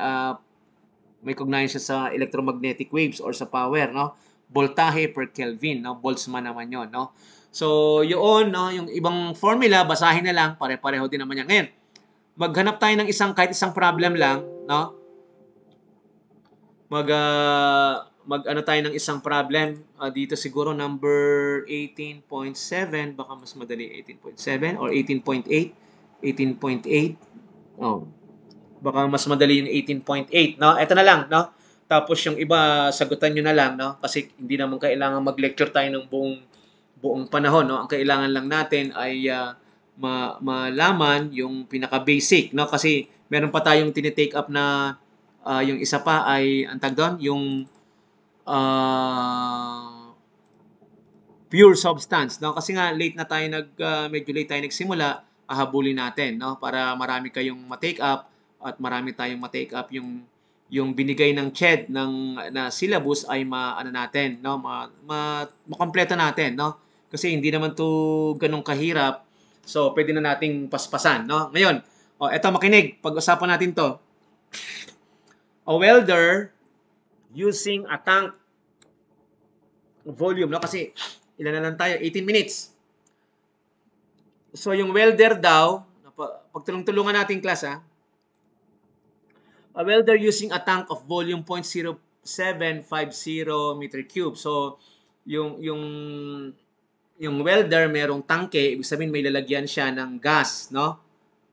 may cognition siya sa electromagnetic waves or sa power, no? Voltahe per Kelvin, no? Boltzmann naman 'yon, no? So, yun, no? Yung ibang formula, basahin na lang, pare-pareho din naman yan. Ngayon, maghanap tayo ng kahit isang problem lang, no? Mag-ano tayo ng isang problem, dito siguro number 18.7, baka mas madali 18.7 or 18.8, 18.8, oh, baka mas madali yung 18.8, no? Ito na lang, no? Tapos yung iba, sagutan nyo na lang, no? Kasi hindi naman kailangan mag-lecture tayo ng buong panahon, no? Ang kailangan lang natin ay malaman yung pinaka-basic, no? Kasi meron pa tayong tinitake up na yung isa pa ay antag doon, yung pure substance, no? Kasi nga late na tayo medyo late tayo nagsimula, ahabulin natin, no? Para marami kayong ma-take up at marami tayong ma-take up yung binigay ng CHED na syllabus ay maano natin, no? Makompleto natin, no? Kasi hindi naman to ganong kahirap. So, pwede na nating paspasan, no? Ngayon, oh, eto makinig. Pag-usapan natin to. A welder using a tank volume, no? Kasi, ilan na lang tayo? 18 minutes. So, yung welder daw, pagtulong-tulungan natin, class, ha? A welder using a tank of volume 0.0750 meter cube. So, yung welder merong tangke, ibig sabihin may lalagyan siya ng gas, no?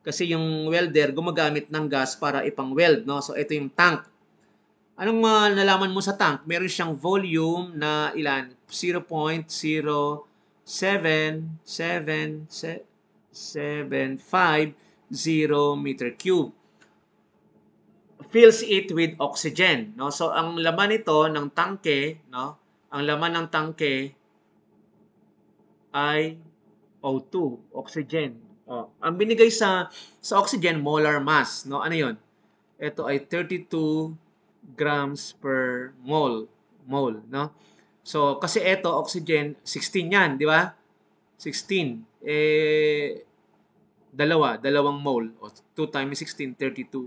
Kasi yung welder gumagamit ng gas para ipang-weld, no? So, ito yung tank. Anong nalaman mo sa tank? Meron siyang volume na ilan? 0.07750 meter cube. Fills it with oxygen, no? So, ang laman ito ng tangke, no? ang laman ng tangke ay O2, oxygen. Oh, ang binigay sa oxygen, molar mass, no? Ano 'yon? Ito ay 32 grams per mole, no? So kasi ito oxygen 16 'yan, di ba? 16 dalawang mole, o 2 times 16 32,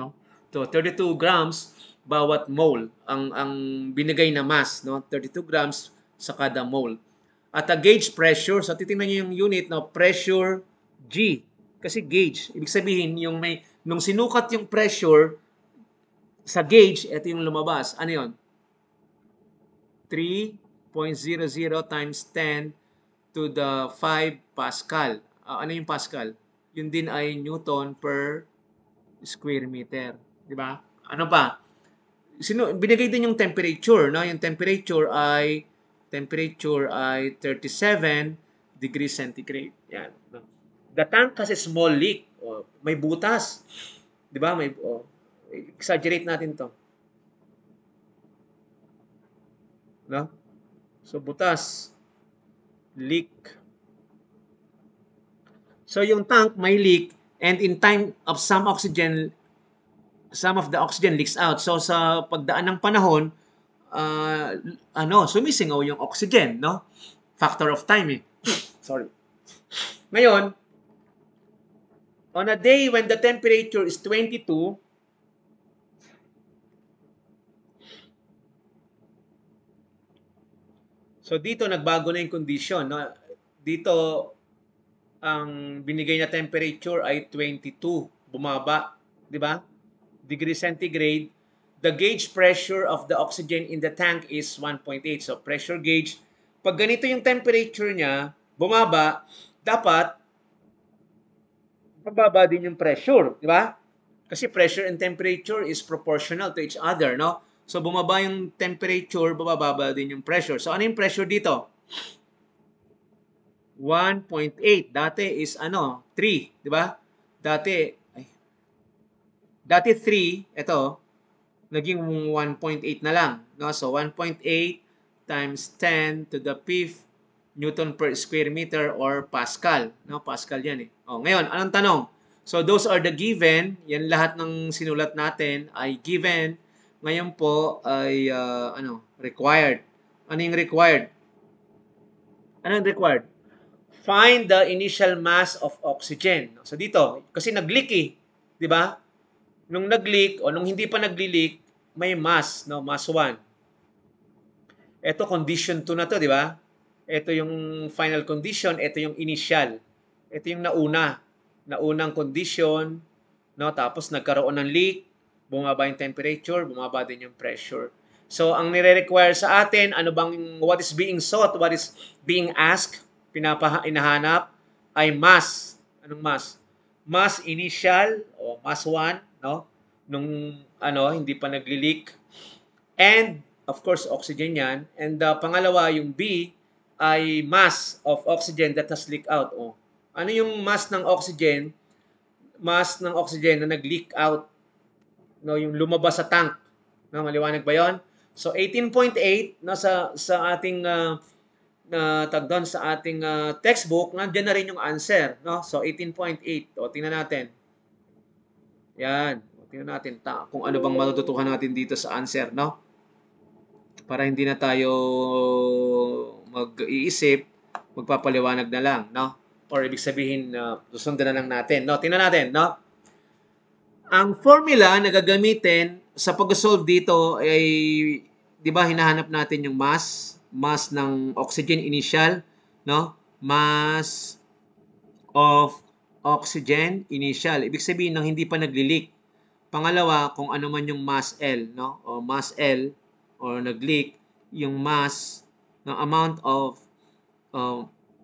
no? So 32 grams bawat mole ang binigay na mass, no? 32 grams sa kada mole. At a gauge pressure, so titingnan niyo yung unit na pressure G. Kasi gauge, ibig sabihin yung may nung sinukat yung pressure sa gauge, ito yung lumabas. Ano 'yon? 3.00 times 10 to the 5 Pascal. Ano yung Pascal? Yun din ay Newton per square meter, di ba? Ano pa? Binigay din yung temperature, no? Yung temperature ay 37 degrees centigrade. Yan. The tank has a small leak. Oh, may butas. 'Di ba? May exaggerate natin 'to. No? So butas, leak. So yung tank may leak, and in time of some of the oxygen leaks out. So sa pagdaan ng panahon, sumisingaw yung oxygen, no? Factor of time, eh. Sorry. Ngayon, on a day when the temperature is 22, so dito nagbago na yung condition, no? Dito, ang binigay na temperature ay 22, bumaba, di ba? Degree centigrade. The gauge pressure of the oxygen in the tank is 1.8. So, pressure gauge. Pag ganito yung temperature niya, bumaba, dapat mababa din yung pressure. Di ba? Kasi pressure and temperature is proportional to each other, no? So, bumaba yung temperature, bababa din yung pressure. So, ano yung pressure dito? 1.8. Dati is 3. Di ba? Dati 3, ito, naging 1.8 na lang, no? So 1.8 times 10 to the 5th Newton per square meter or Pascal, no? Pascal 'yan, eh. Oh, ngayon, anong tanong? So those are the given, 'yan lahat ng sinulat natin ay given. Ngayon po ay required. Anong required? Find the initial mass of oxygen. So dito, kasi nag-leak, eh, 'di ba? Nung nag-leak o nung hindi pa nag-leak, may mass, no? Mass 1. Ito, condition 2 na to, di ba? Ito yung final condition, ito yung initial. Ito yung naunang condition, no? Tapos nagkaroon ng leak, bumaba yung temperature, bumaba din yung pressure. So, ang nire-require sa atin, what is being sought, what is being asked, inahanap, ay mass. Anong mass? Mass initial o mass 1. No? Nung hindi pa nagli-leak. And, of course, oxygen yan. And pangalawa, yung B, ay mass of oxygen that has leaked out. Oh. Ano yung mass ng oxygen? Mass ng oxygen na nag-leak out. No? Yung lumabas sa tank. No? Maliwanag ba yun? So, 18.8, no? sa ating textbook, nandiyan na rin yung answer. No? So, 18.8. O, tingnan natin. Yan. Tingnan natin kung ano bang matututuhan natin dito sa answer, no? Para hindi na tayo mag-iisip, magpapaliwanag na lang, no? Or ibig sabihin, susundan na lang natin, no? Tingnan natin, no? Ang formula na gagamitin sa pag-solve dito ay, di ba, hinahanap natin yung mass ng oxygen initial, no? Mass of oxygen initial. Ibig sabihin ng hindi pa nagli-leak. Pangalawa, kung ano man yung mass L, no? O mass L, or nag-leak, yung mass, ng amount of,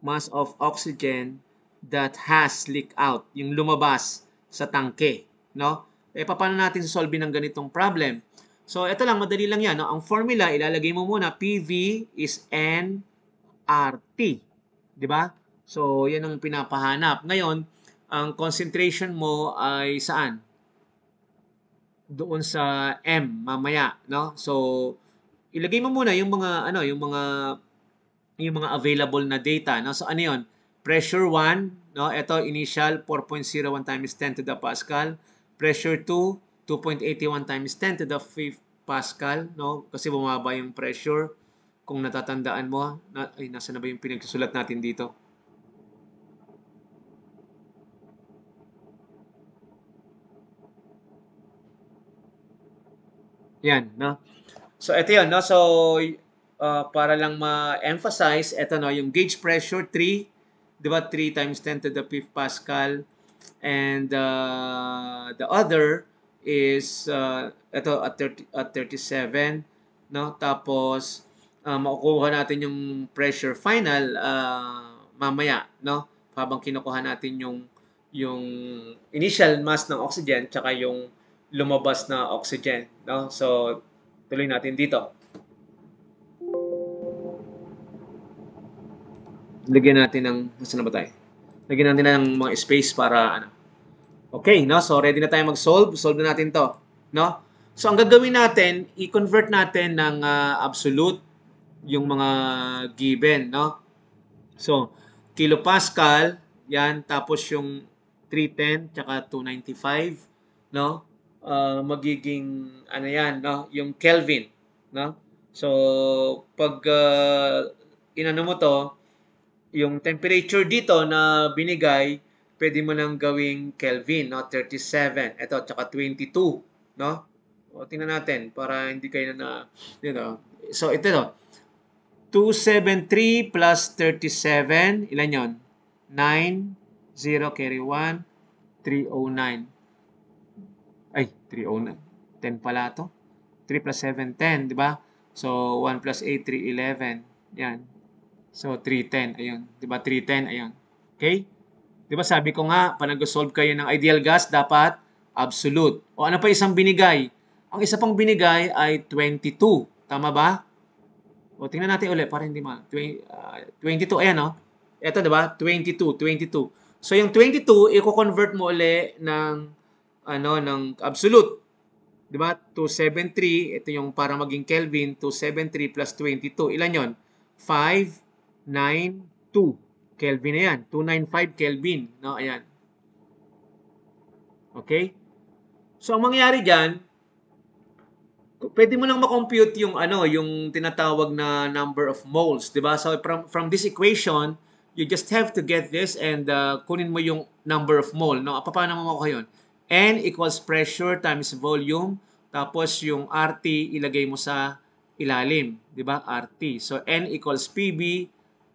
mass of oxygen that has leaked out. Yung lumabas sa tangke, no? E, paano natin solve ng ganitong problem? So, ito lang, madali lang yan, no? Ang formula, ilalagay mo muna, PV is nRT. Diba? So, yan ang pinapahanap. Ngayon, ang concentration mo ay saan? Doon sa M mamaya, no? So ilagay mo muna yung mga ano, yung mga available na data, no? So ano 'yon? Pressure 1, no? Ito initial 4.01 times 10 to the Pascal. Pressure 2, 2.81 times 10 to the 5th Pascal, no? Kasi bumaba yung pressure kung natatandaan mo. Ay, nasaan na ba yung pinagsusulat natin dito? Yan, no? So, ito yun, no? So, para lang ma-emphasize, ito, no? Yung gauge pressure, 3, di ba? 3 times 10 to the 5th Pascal. And the other is, ito, at 37, no? Tapos, makukuha natin yung pressure final mamaya, no? Habang kinukuha natin yung initial mass ng oxygen tsaka yung lumabas na oxygen, no? So, tuloy natin dito. Lagyan natin ng, saan na ba tayo? Lagyan natin ng mga space para, ano. Okay, no? So, ready na tayo mag-solve. Solve na natin to, no? So, ang gagawin natin, i-convert natin ng absolute yung mga given, no? So, kilopascal, yan, tapos yung 310, tsaka 295, no? Magiging ano yan, no, yung Kelvin, no? So pag inano mo to, yung temperature dito na binigay, pwede mo nang gawing Kelvin, no? 37 ito, tsaka 22, no? O, tingnan natin para hindi kayo na, you know. So ito, no, 273 plus 37, ilan yon? 9, 0 carry 1, 309. Ay, 309. 10 pala ito. 3 plus 7, 10, di ba? So, 1 plus 8, 3, 11. Yan. So, 310. Ayun. Di ba? 310. Ayun. Okay? Di ba sabi ko nga, pag nag-solve kayo ng ideal gas, dapat absolute. O ano pa isang binigay? Ang isa pang binigay ay 22. Tama ba? O, tingnan natin ulit para hindi ma... 22. Ayan, no? Ito, di ba? 22. So, yung 22, i-convert mo ulit ng... ano, ng absolute. Diba? 273, ito yung para maging Kelvin, 273 plus 22. Ilan yon? 592. Kelvin na yan. 295 Kelvin. No, ayan. Okay? So, ang mangyari dyan, pwede mo lang makompute yung, ano, yung tinatawag na number of moles. Diba? So, from this equation, you just have to get this and kunin mo yung number of mole. No? Paano mo makuha yun? N equals pressure times volume, tapos yung RT ilagay mo sa ilalim, di ba? RT. So N equals PB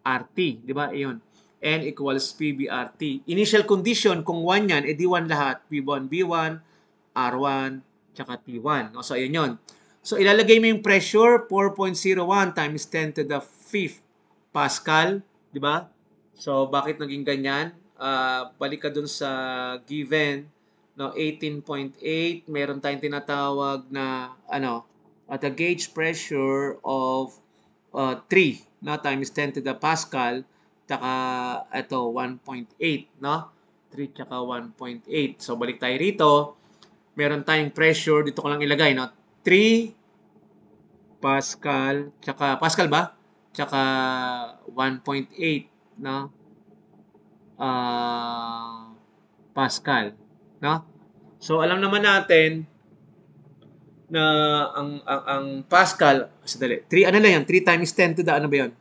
RT, di ba? Iyon. N equals PB RT. Initial condition kung 1 yan, edi 1 lahat, P1 B1, R1, tsaka T1. No? So ayun 'yon. So ilalagay mo yung pressure 4.01 times 10 to the 5th Pascal, di ba? So bakit naging ganyan? Balik ka dun sa given, no, 18.8, meron tayong tinatawag na, ano, at a gauge pressure of 3, no, times 10 to the Pascal, tsaka, ito, 1.8, no, 3 tsaka 1.8. So, balik tayo rito, meron tayong pressure, dito ko lang ilagay, no, 3 Pascal, tsaka, Pascal ba? Tsaka 1.8, no, Pascal. No? So alam naman natin na ang Pascal, sadali, 3 ano lang yan, 3 times 10 to the ano ba yun?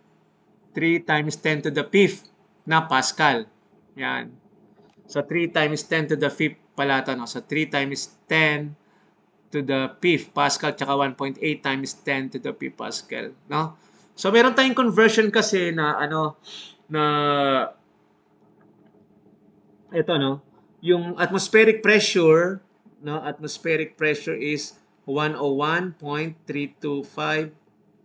3 times 10 to the 5th na Pascal. Yan. So 3 times 10 to the 5th pala ito, no? So 3 times 10 to the 5th Pascal tsaka 1.8 times 10 to the 5th Pascal, no? So meron tayong conversion kasi na ano, na ito, no? Yung atmospheric pressure, no, atmospheric pressure is 101.325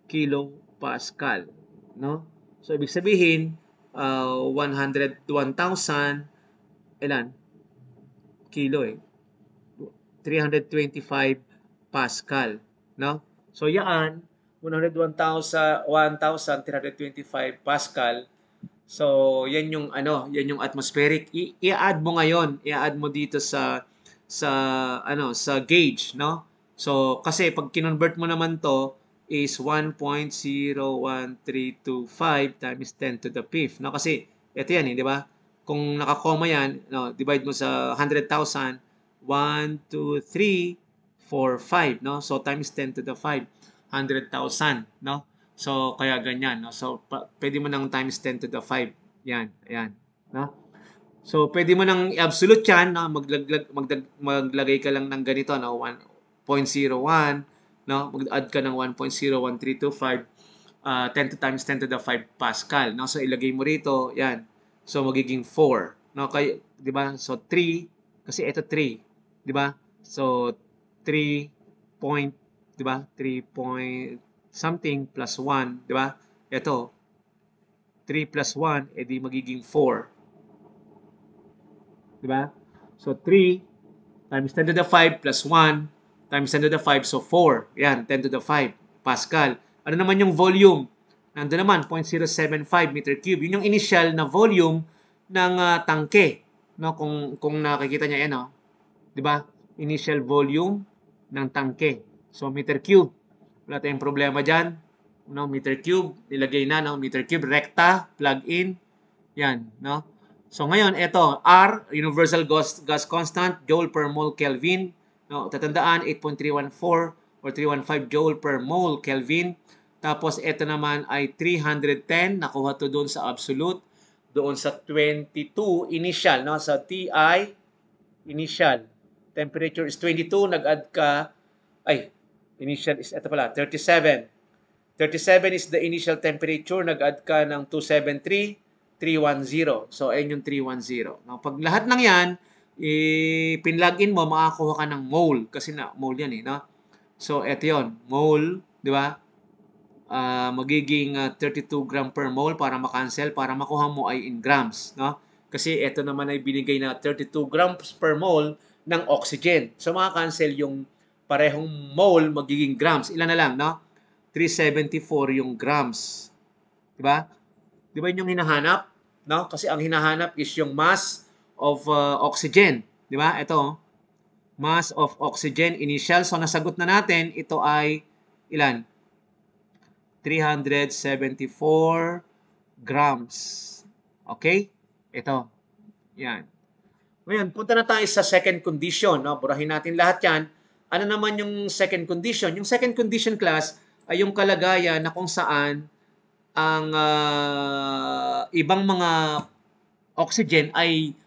kilopascal, no? So ibig sabihin 101,000 ilan? Kilo, eh. 325 Pascal, no? So yaan 101,325 Pascal. So, yan yung ano, yan yung atmospheric. I-add mo ngayon, i-add mo dito sa ano, sa gauge, no? So, kasi pag kinonvert mo naman to, is 1.01325 times 10 to the 5th. No, kasi ito yan, eh, di ba? Kung nakakoma yan, no, divide mo sa 100,000, 1, 2, 3, 4, 5, no? So, times 10 to the 5, 100,000, no? So, kaya ganyan, no? So, pwede mo nang times 10 to the 5, yan, ayan, no? So, pwede mo nang absolute yan, no? Maglagay ka lang ng ganito, no? 1.01, no? Mag-add ka ng 1.01325, 10 to times 10 to the 5 Pascal, no? So, ilagay mo rito, yan. So, magiging 4, no? Kaya, di ba? So, 3, kasi ito 3, di ba? So, 3 point, di ba? 3 point something plus 1, di ba? Ito, 3 plus 1, edi magiging 4. Di ba? So, 3 times 10 to the 5 plus 1, times 10 to the 5, so 4. Yan, 10 to the 5, Pascal. Ano naman yung volume? Nandun naman, 0.075 meter cube. Yun yung initial na volume ng tangke. No, kung nakikita niya yan, oh. Di ba? Initial volume ng tangke. So, meter cube. Wala tayong problema dyan. No, meter cube. Nilagay na, no? Meter cube, recta, plug in. Yan, no? So, ngayon, eto, R, universal gas constant, joule per mole Kelvin. No, tatandaan, 8.314 or 315 joule per mole Kelvin. Tapos, ito naman ay 310. Nakuha to doon sa absolute. Doon sa 22 initial. No? Sa TI initial. Temperature is 22. Nag-add ka. Ay, initial is, ito pala, 37. 37 is the initial temperature. Nag-add ka ng 273, 310. So, ayun yung 310. No? Pag lahat ng yan, pinlog in mo, makakuha ka ng mole. Kasi na, mole yan eh, no? So, eto yun. Mole, di ba? Magiging 32 gram per mole para makancel, para makuha mo ay in grams, no? Kasi eto naman ay binigay na 32 grams per mole ng oxygen. So, makacancel yung parehong mole, magiging grams. Ilan na lang, no? 374 yung grams. Di ba? Di ba yun yung hinahanap? No? Kasi ang hinahanap is yung mass of oxygen. Di ba? Ito, mass of oxygen initial. So, nasagot na natin, ito ay ilan? 374 grams. Okay? Ito. Yan. Ngayon, punta na tayo sa second condition. No? Burahin natin lahat yan. Ano naman yung second condition? Yung second condition, class, ay yung kalagayan na kung saan ang ibang mga oxygen ay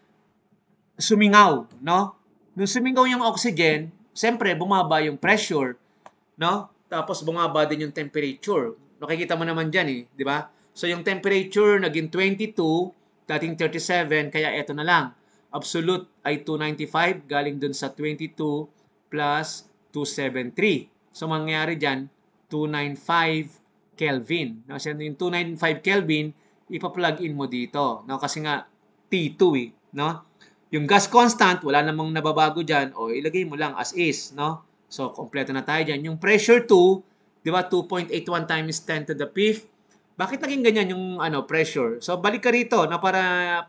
sumingaw, no? Nung sumingaw yung oxygen, siyempre bumaba yung pressure, no? Tapos bumaba din yung temperature. Nakikita mo naman diyan eh, di ba? So yung temperature naging 22, dating 37, kaya eto na lang. Absolute ay 295 galing dun sa 22 plus 273. So mangyayari diyan 295 Kelvin. No, so yung 295 Kelvin, ipa-plug in mo dito. No, kasi nga T2 eh, no? Yung gas constant, wala namang nababago dyan, o ilagay mo lang as is, no? So, kompleto na tayo dyan. Yung pressure 2, di ba, 2.81 times 10 to the 5th. Bakit naging ganyan yung pressure? So, balik ka rito, no, para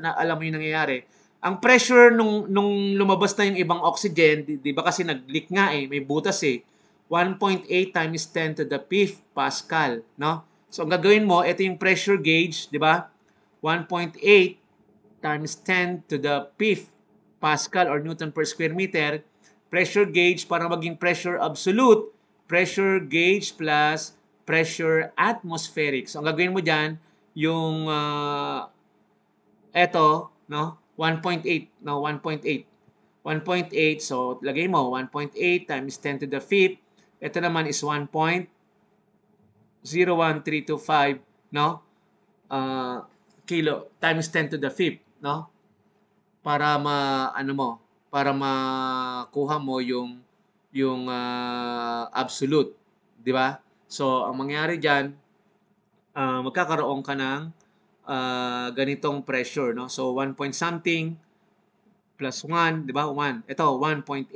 alam mo yung nangyayari. Ang pressure nung lumabas na yung ibang oxygen, di ba kasi nag-leak nga eh, may butas eh, 1.8 times 10 to the 5th Pascal, no? So, ang gagawin mo, ito yung pressure gauge, di ba? 1.8 times 10 to the 5th Pascal or Newton per square meter, pressure gauge para maging pressure absolute, pressure gauge plus pressure atmospheric. So, ang gagawin mo dyan, yung eto, no? 1.8. So, lagay mo, 1.8 times 10 to the 5th. Ito naman is 1.01325, no? Kilo times 10 to the 5th, no? Para makuha mo yung absolute, di ba? So ang mangyari diyan, magkakaroon ka ng ganitong pressure, no? So 1 point something plus 1, di ba? 1. Ito 1.8,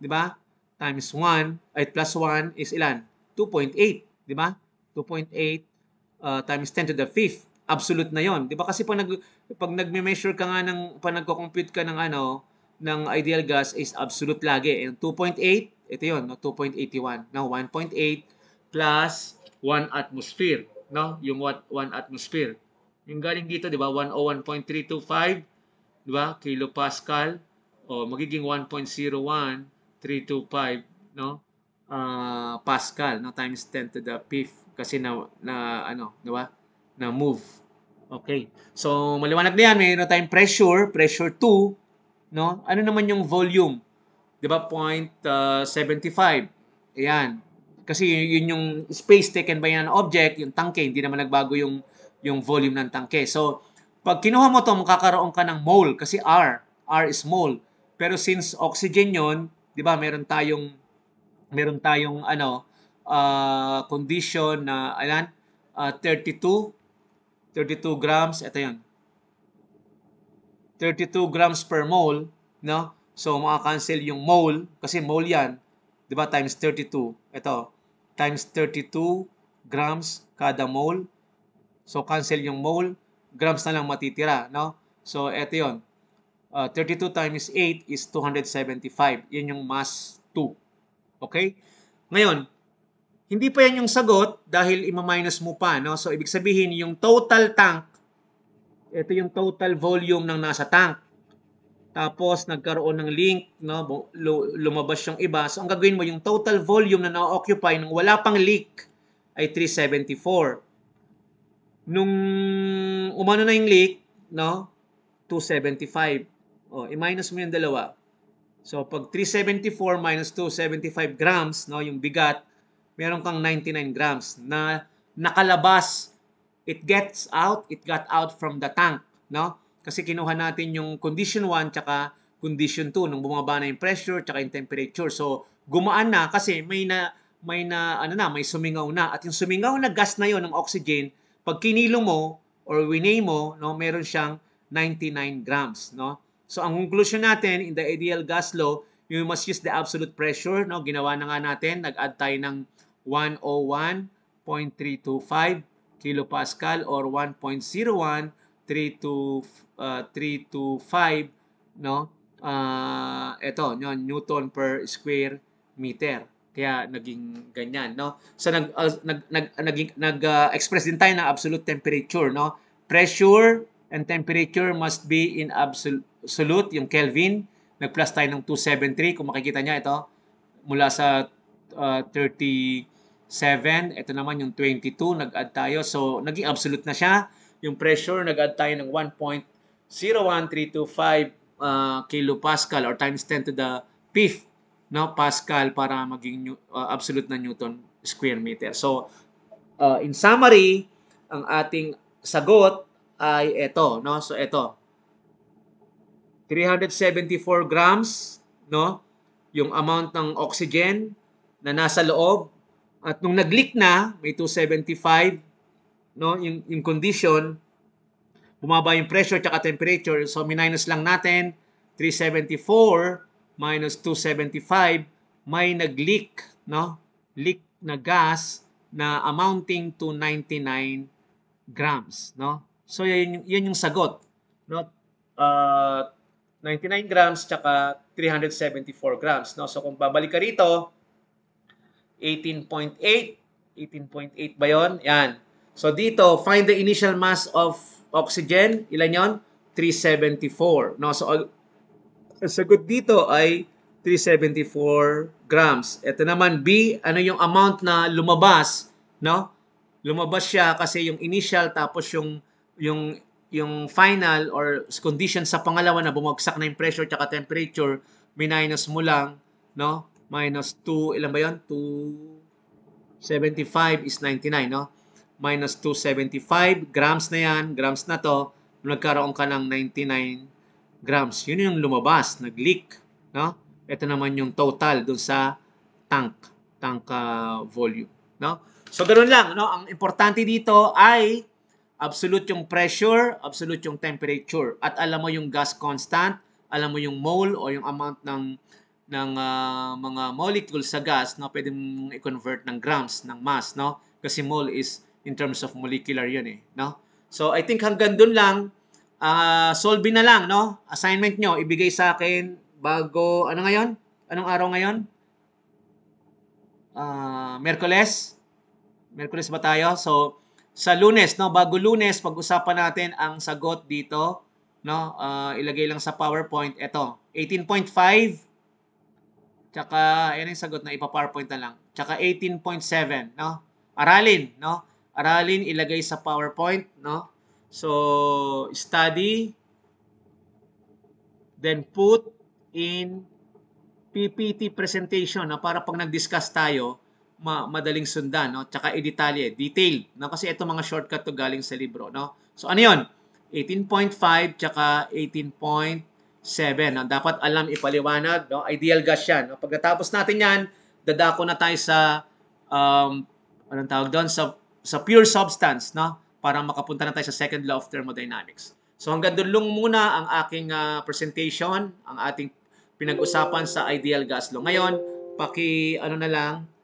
di ba? Times 1 ay plus 1 is ilan? 2.8, di ba? 2.8 times 10 to the 5th. Absolute na 'yon. 'Di ba kasi pag nagme-measure ka nga ng pag nagko-compute ka ng ng ideal gas is absolute lagi. And 2.8, ito 'yon, no? 2.81. Now 1.8 plus 1 atmosphere, no? Yung 1 atmosphere. Yung galing dito, di ba? 101.325, di ba? Kilopascal, o magiging 1.01325, no? Pascal, no? Times 10 to the fifth kasi na di ba? Na move. Okay. So, maliwanag na yan. Mayroon tayong pressure, pressure 2, no? Ano naman yung volume? Di ba? 0.75. Ayan. Kasi yun yung space taken by an object, yung tangke, hindi naman nagbago yung volume ng tangke. So, pag kinuha mo to, makakaroon ka ng mole kasi R is mole. Pero since oxygen yun, di ba, meron tayong condition na 32 grams, ito yun. 32 grams per mole, no? So, makakancel yung mole kasi mole yan. Diba? Times 32. Ito. Times 32 grams kada mole. So, cancel yung mole. Grams na lang matitira, no? So, ito yun. 32 times 8 is 275. Yan yung mass 2. Okay? Ngayon, hindi pa yan yung sagot dahil ima-minus mo pa, no? So, ibig sabihin, yung total tank, ito yung total volume ng nasa tank. Tapos, nagkaroon ng link, no? Lumabas yung iba. So, ang gagawin mo, yung total volume na na-occupy nung wala pang leak ay 374. Nung umano na yung leak, no? 275. O, i-minus mo yung dalawa. So, pag 374 minus 275 grams, no? Yung bigat, meron kang 99 grams na nakalabas. It got out from the tank, no? Kasi kinuha natin yung condition 1 tsaka condition 2 nung bumaba na yung pressure tsaka yung temperature. So, gumaan na kasi may sumingaw na. At yung sumingaw na gas na yon ng oxygen, pag kinilo mo or winay mo, no, meron siyang 99 grams, no? So, ang conclusion natin in the ideal gas law, you must use the absolute pressure, no? Ginawa na nga natin, nag-add tayo ng 101.325 kilopascal or 1.01325, no? Ito, yun, Newton per square meter. Kaya naging ganyan, no? So, nag-express din tayo ng absolute temperature, no? Pressure and temperature must be in absolute, yung Kelvin. Nag-plus tayo ng 273. Kung makikita niya, ito, mula sa 37. Ito naman yung 22. Nag-add tayo. So, naging absolute na siya. Yung pressure, nag-add tayo ng 1.01325 kilopascal or times 10 to the fifth, no, pascal para maging absolute na Newton square meter. So, in summary, ang ating sagot ay ito, no? So, ito. 374 grams, no? Yung amount ng oxygen na nasa loob. At nung nag-leak na, may 275, no, yung condition, bumaba yung pressure tsaka temperature, so minus lang natin 374 minus 275, may nag-leak, no, leak na gas na amounting to 99 grams, no? So yun yung sagot, no? 99 grams tsaka 374 grams, no? So kung babalik ka rito, 18.8 ba yun? Yan. So, dito, find the initial mass of oxygen. Ilan yon? 374. No? So, ang sagot dito ay 374 grams. Ito naman, B, ano yung amount na lumabas? No? Lumabas siya kasi yung initial tapos yung final or condition sa pangalawa na bumagsak na yung pressure tsaka temperature, minus mo lang, no? Minus 2, ilan ba yun? 275 is 99, no? Minus 275, grams na yan, grams na to, nagkaroon ka ng 99 grams. Yun yung lumabas, nag-leak, no? Ito naman yung total dun sa tank volume, no? So, ganoon lang, no? Ang importante dito ay absolute yung pressure, absolute yung temperature, at alam mo yung gas constant, alam mo yung mole o yung amount ng mga molecules sa gas na pwede mong i-convert ng grams, ng mass, no? Kasi mole is in terms of molecular yun, eh, no? So, I think hanggang dun lang, solve na lang, no? Assignment nyo, ibigay sa akin bago, ano ngayon? Anong araw ngayon? Miyerkules? Merkulis ba tayo? So, sa Lunes, no, bago Lunes, pag-usapan natin ang sagot dito, no? Ilagay lang sa PowerPoint. Ito, 18.5. Tsaka, yan yung sagot na ipa-PowerPoint na lang. Tsaka 18.7, no? Aralin, no? Aralin, ilagay sa PowerPoint, no? So, study, then put in PPT presentation, no? Para pag nag-discuss tayo, madaling sundan, no? Tsaka i-detalye, detailed, no? Kasi ito mga shortcut to galing sa libro, no? So ano yun? 18.5 tsaka 18.7, no? Dapat alam, ipaliwanag, no? Ideal gas yan, no? Pag natapos natin yan, dadako na tayo sa anong tawag doon? Sa pure substance, no? Para makapunta na tayo sa second law of thermodynamics. So hanggang doon lang muna ang aking presentation, ang ating pinag-usapan sa ideal gas law. Ngayon, paki ano na lang,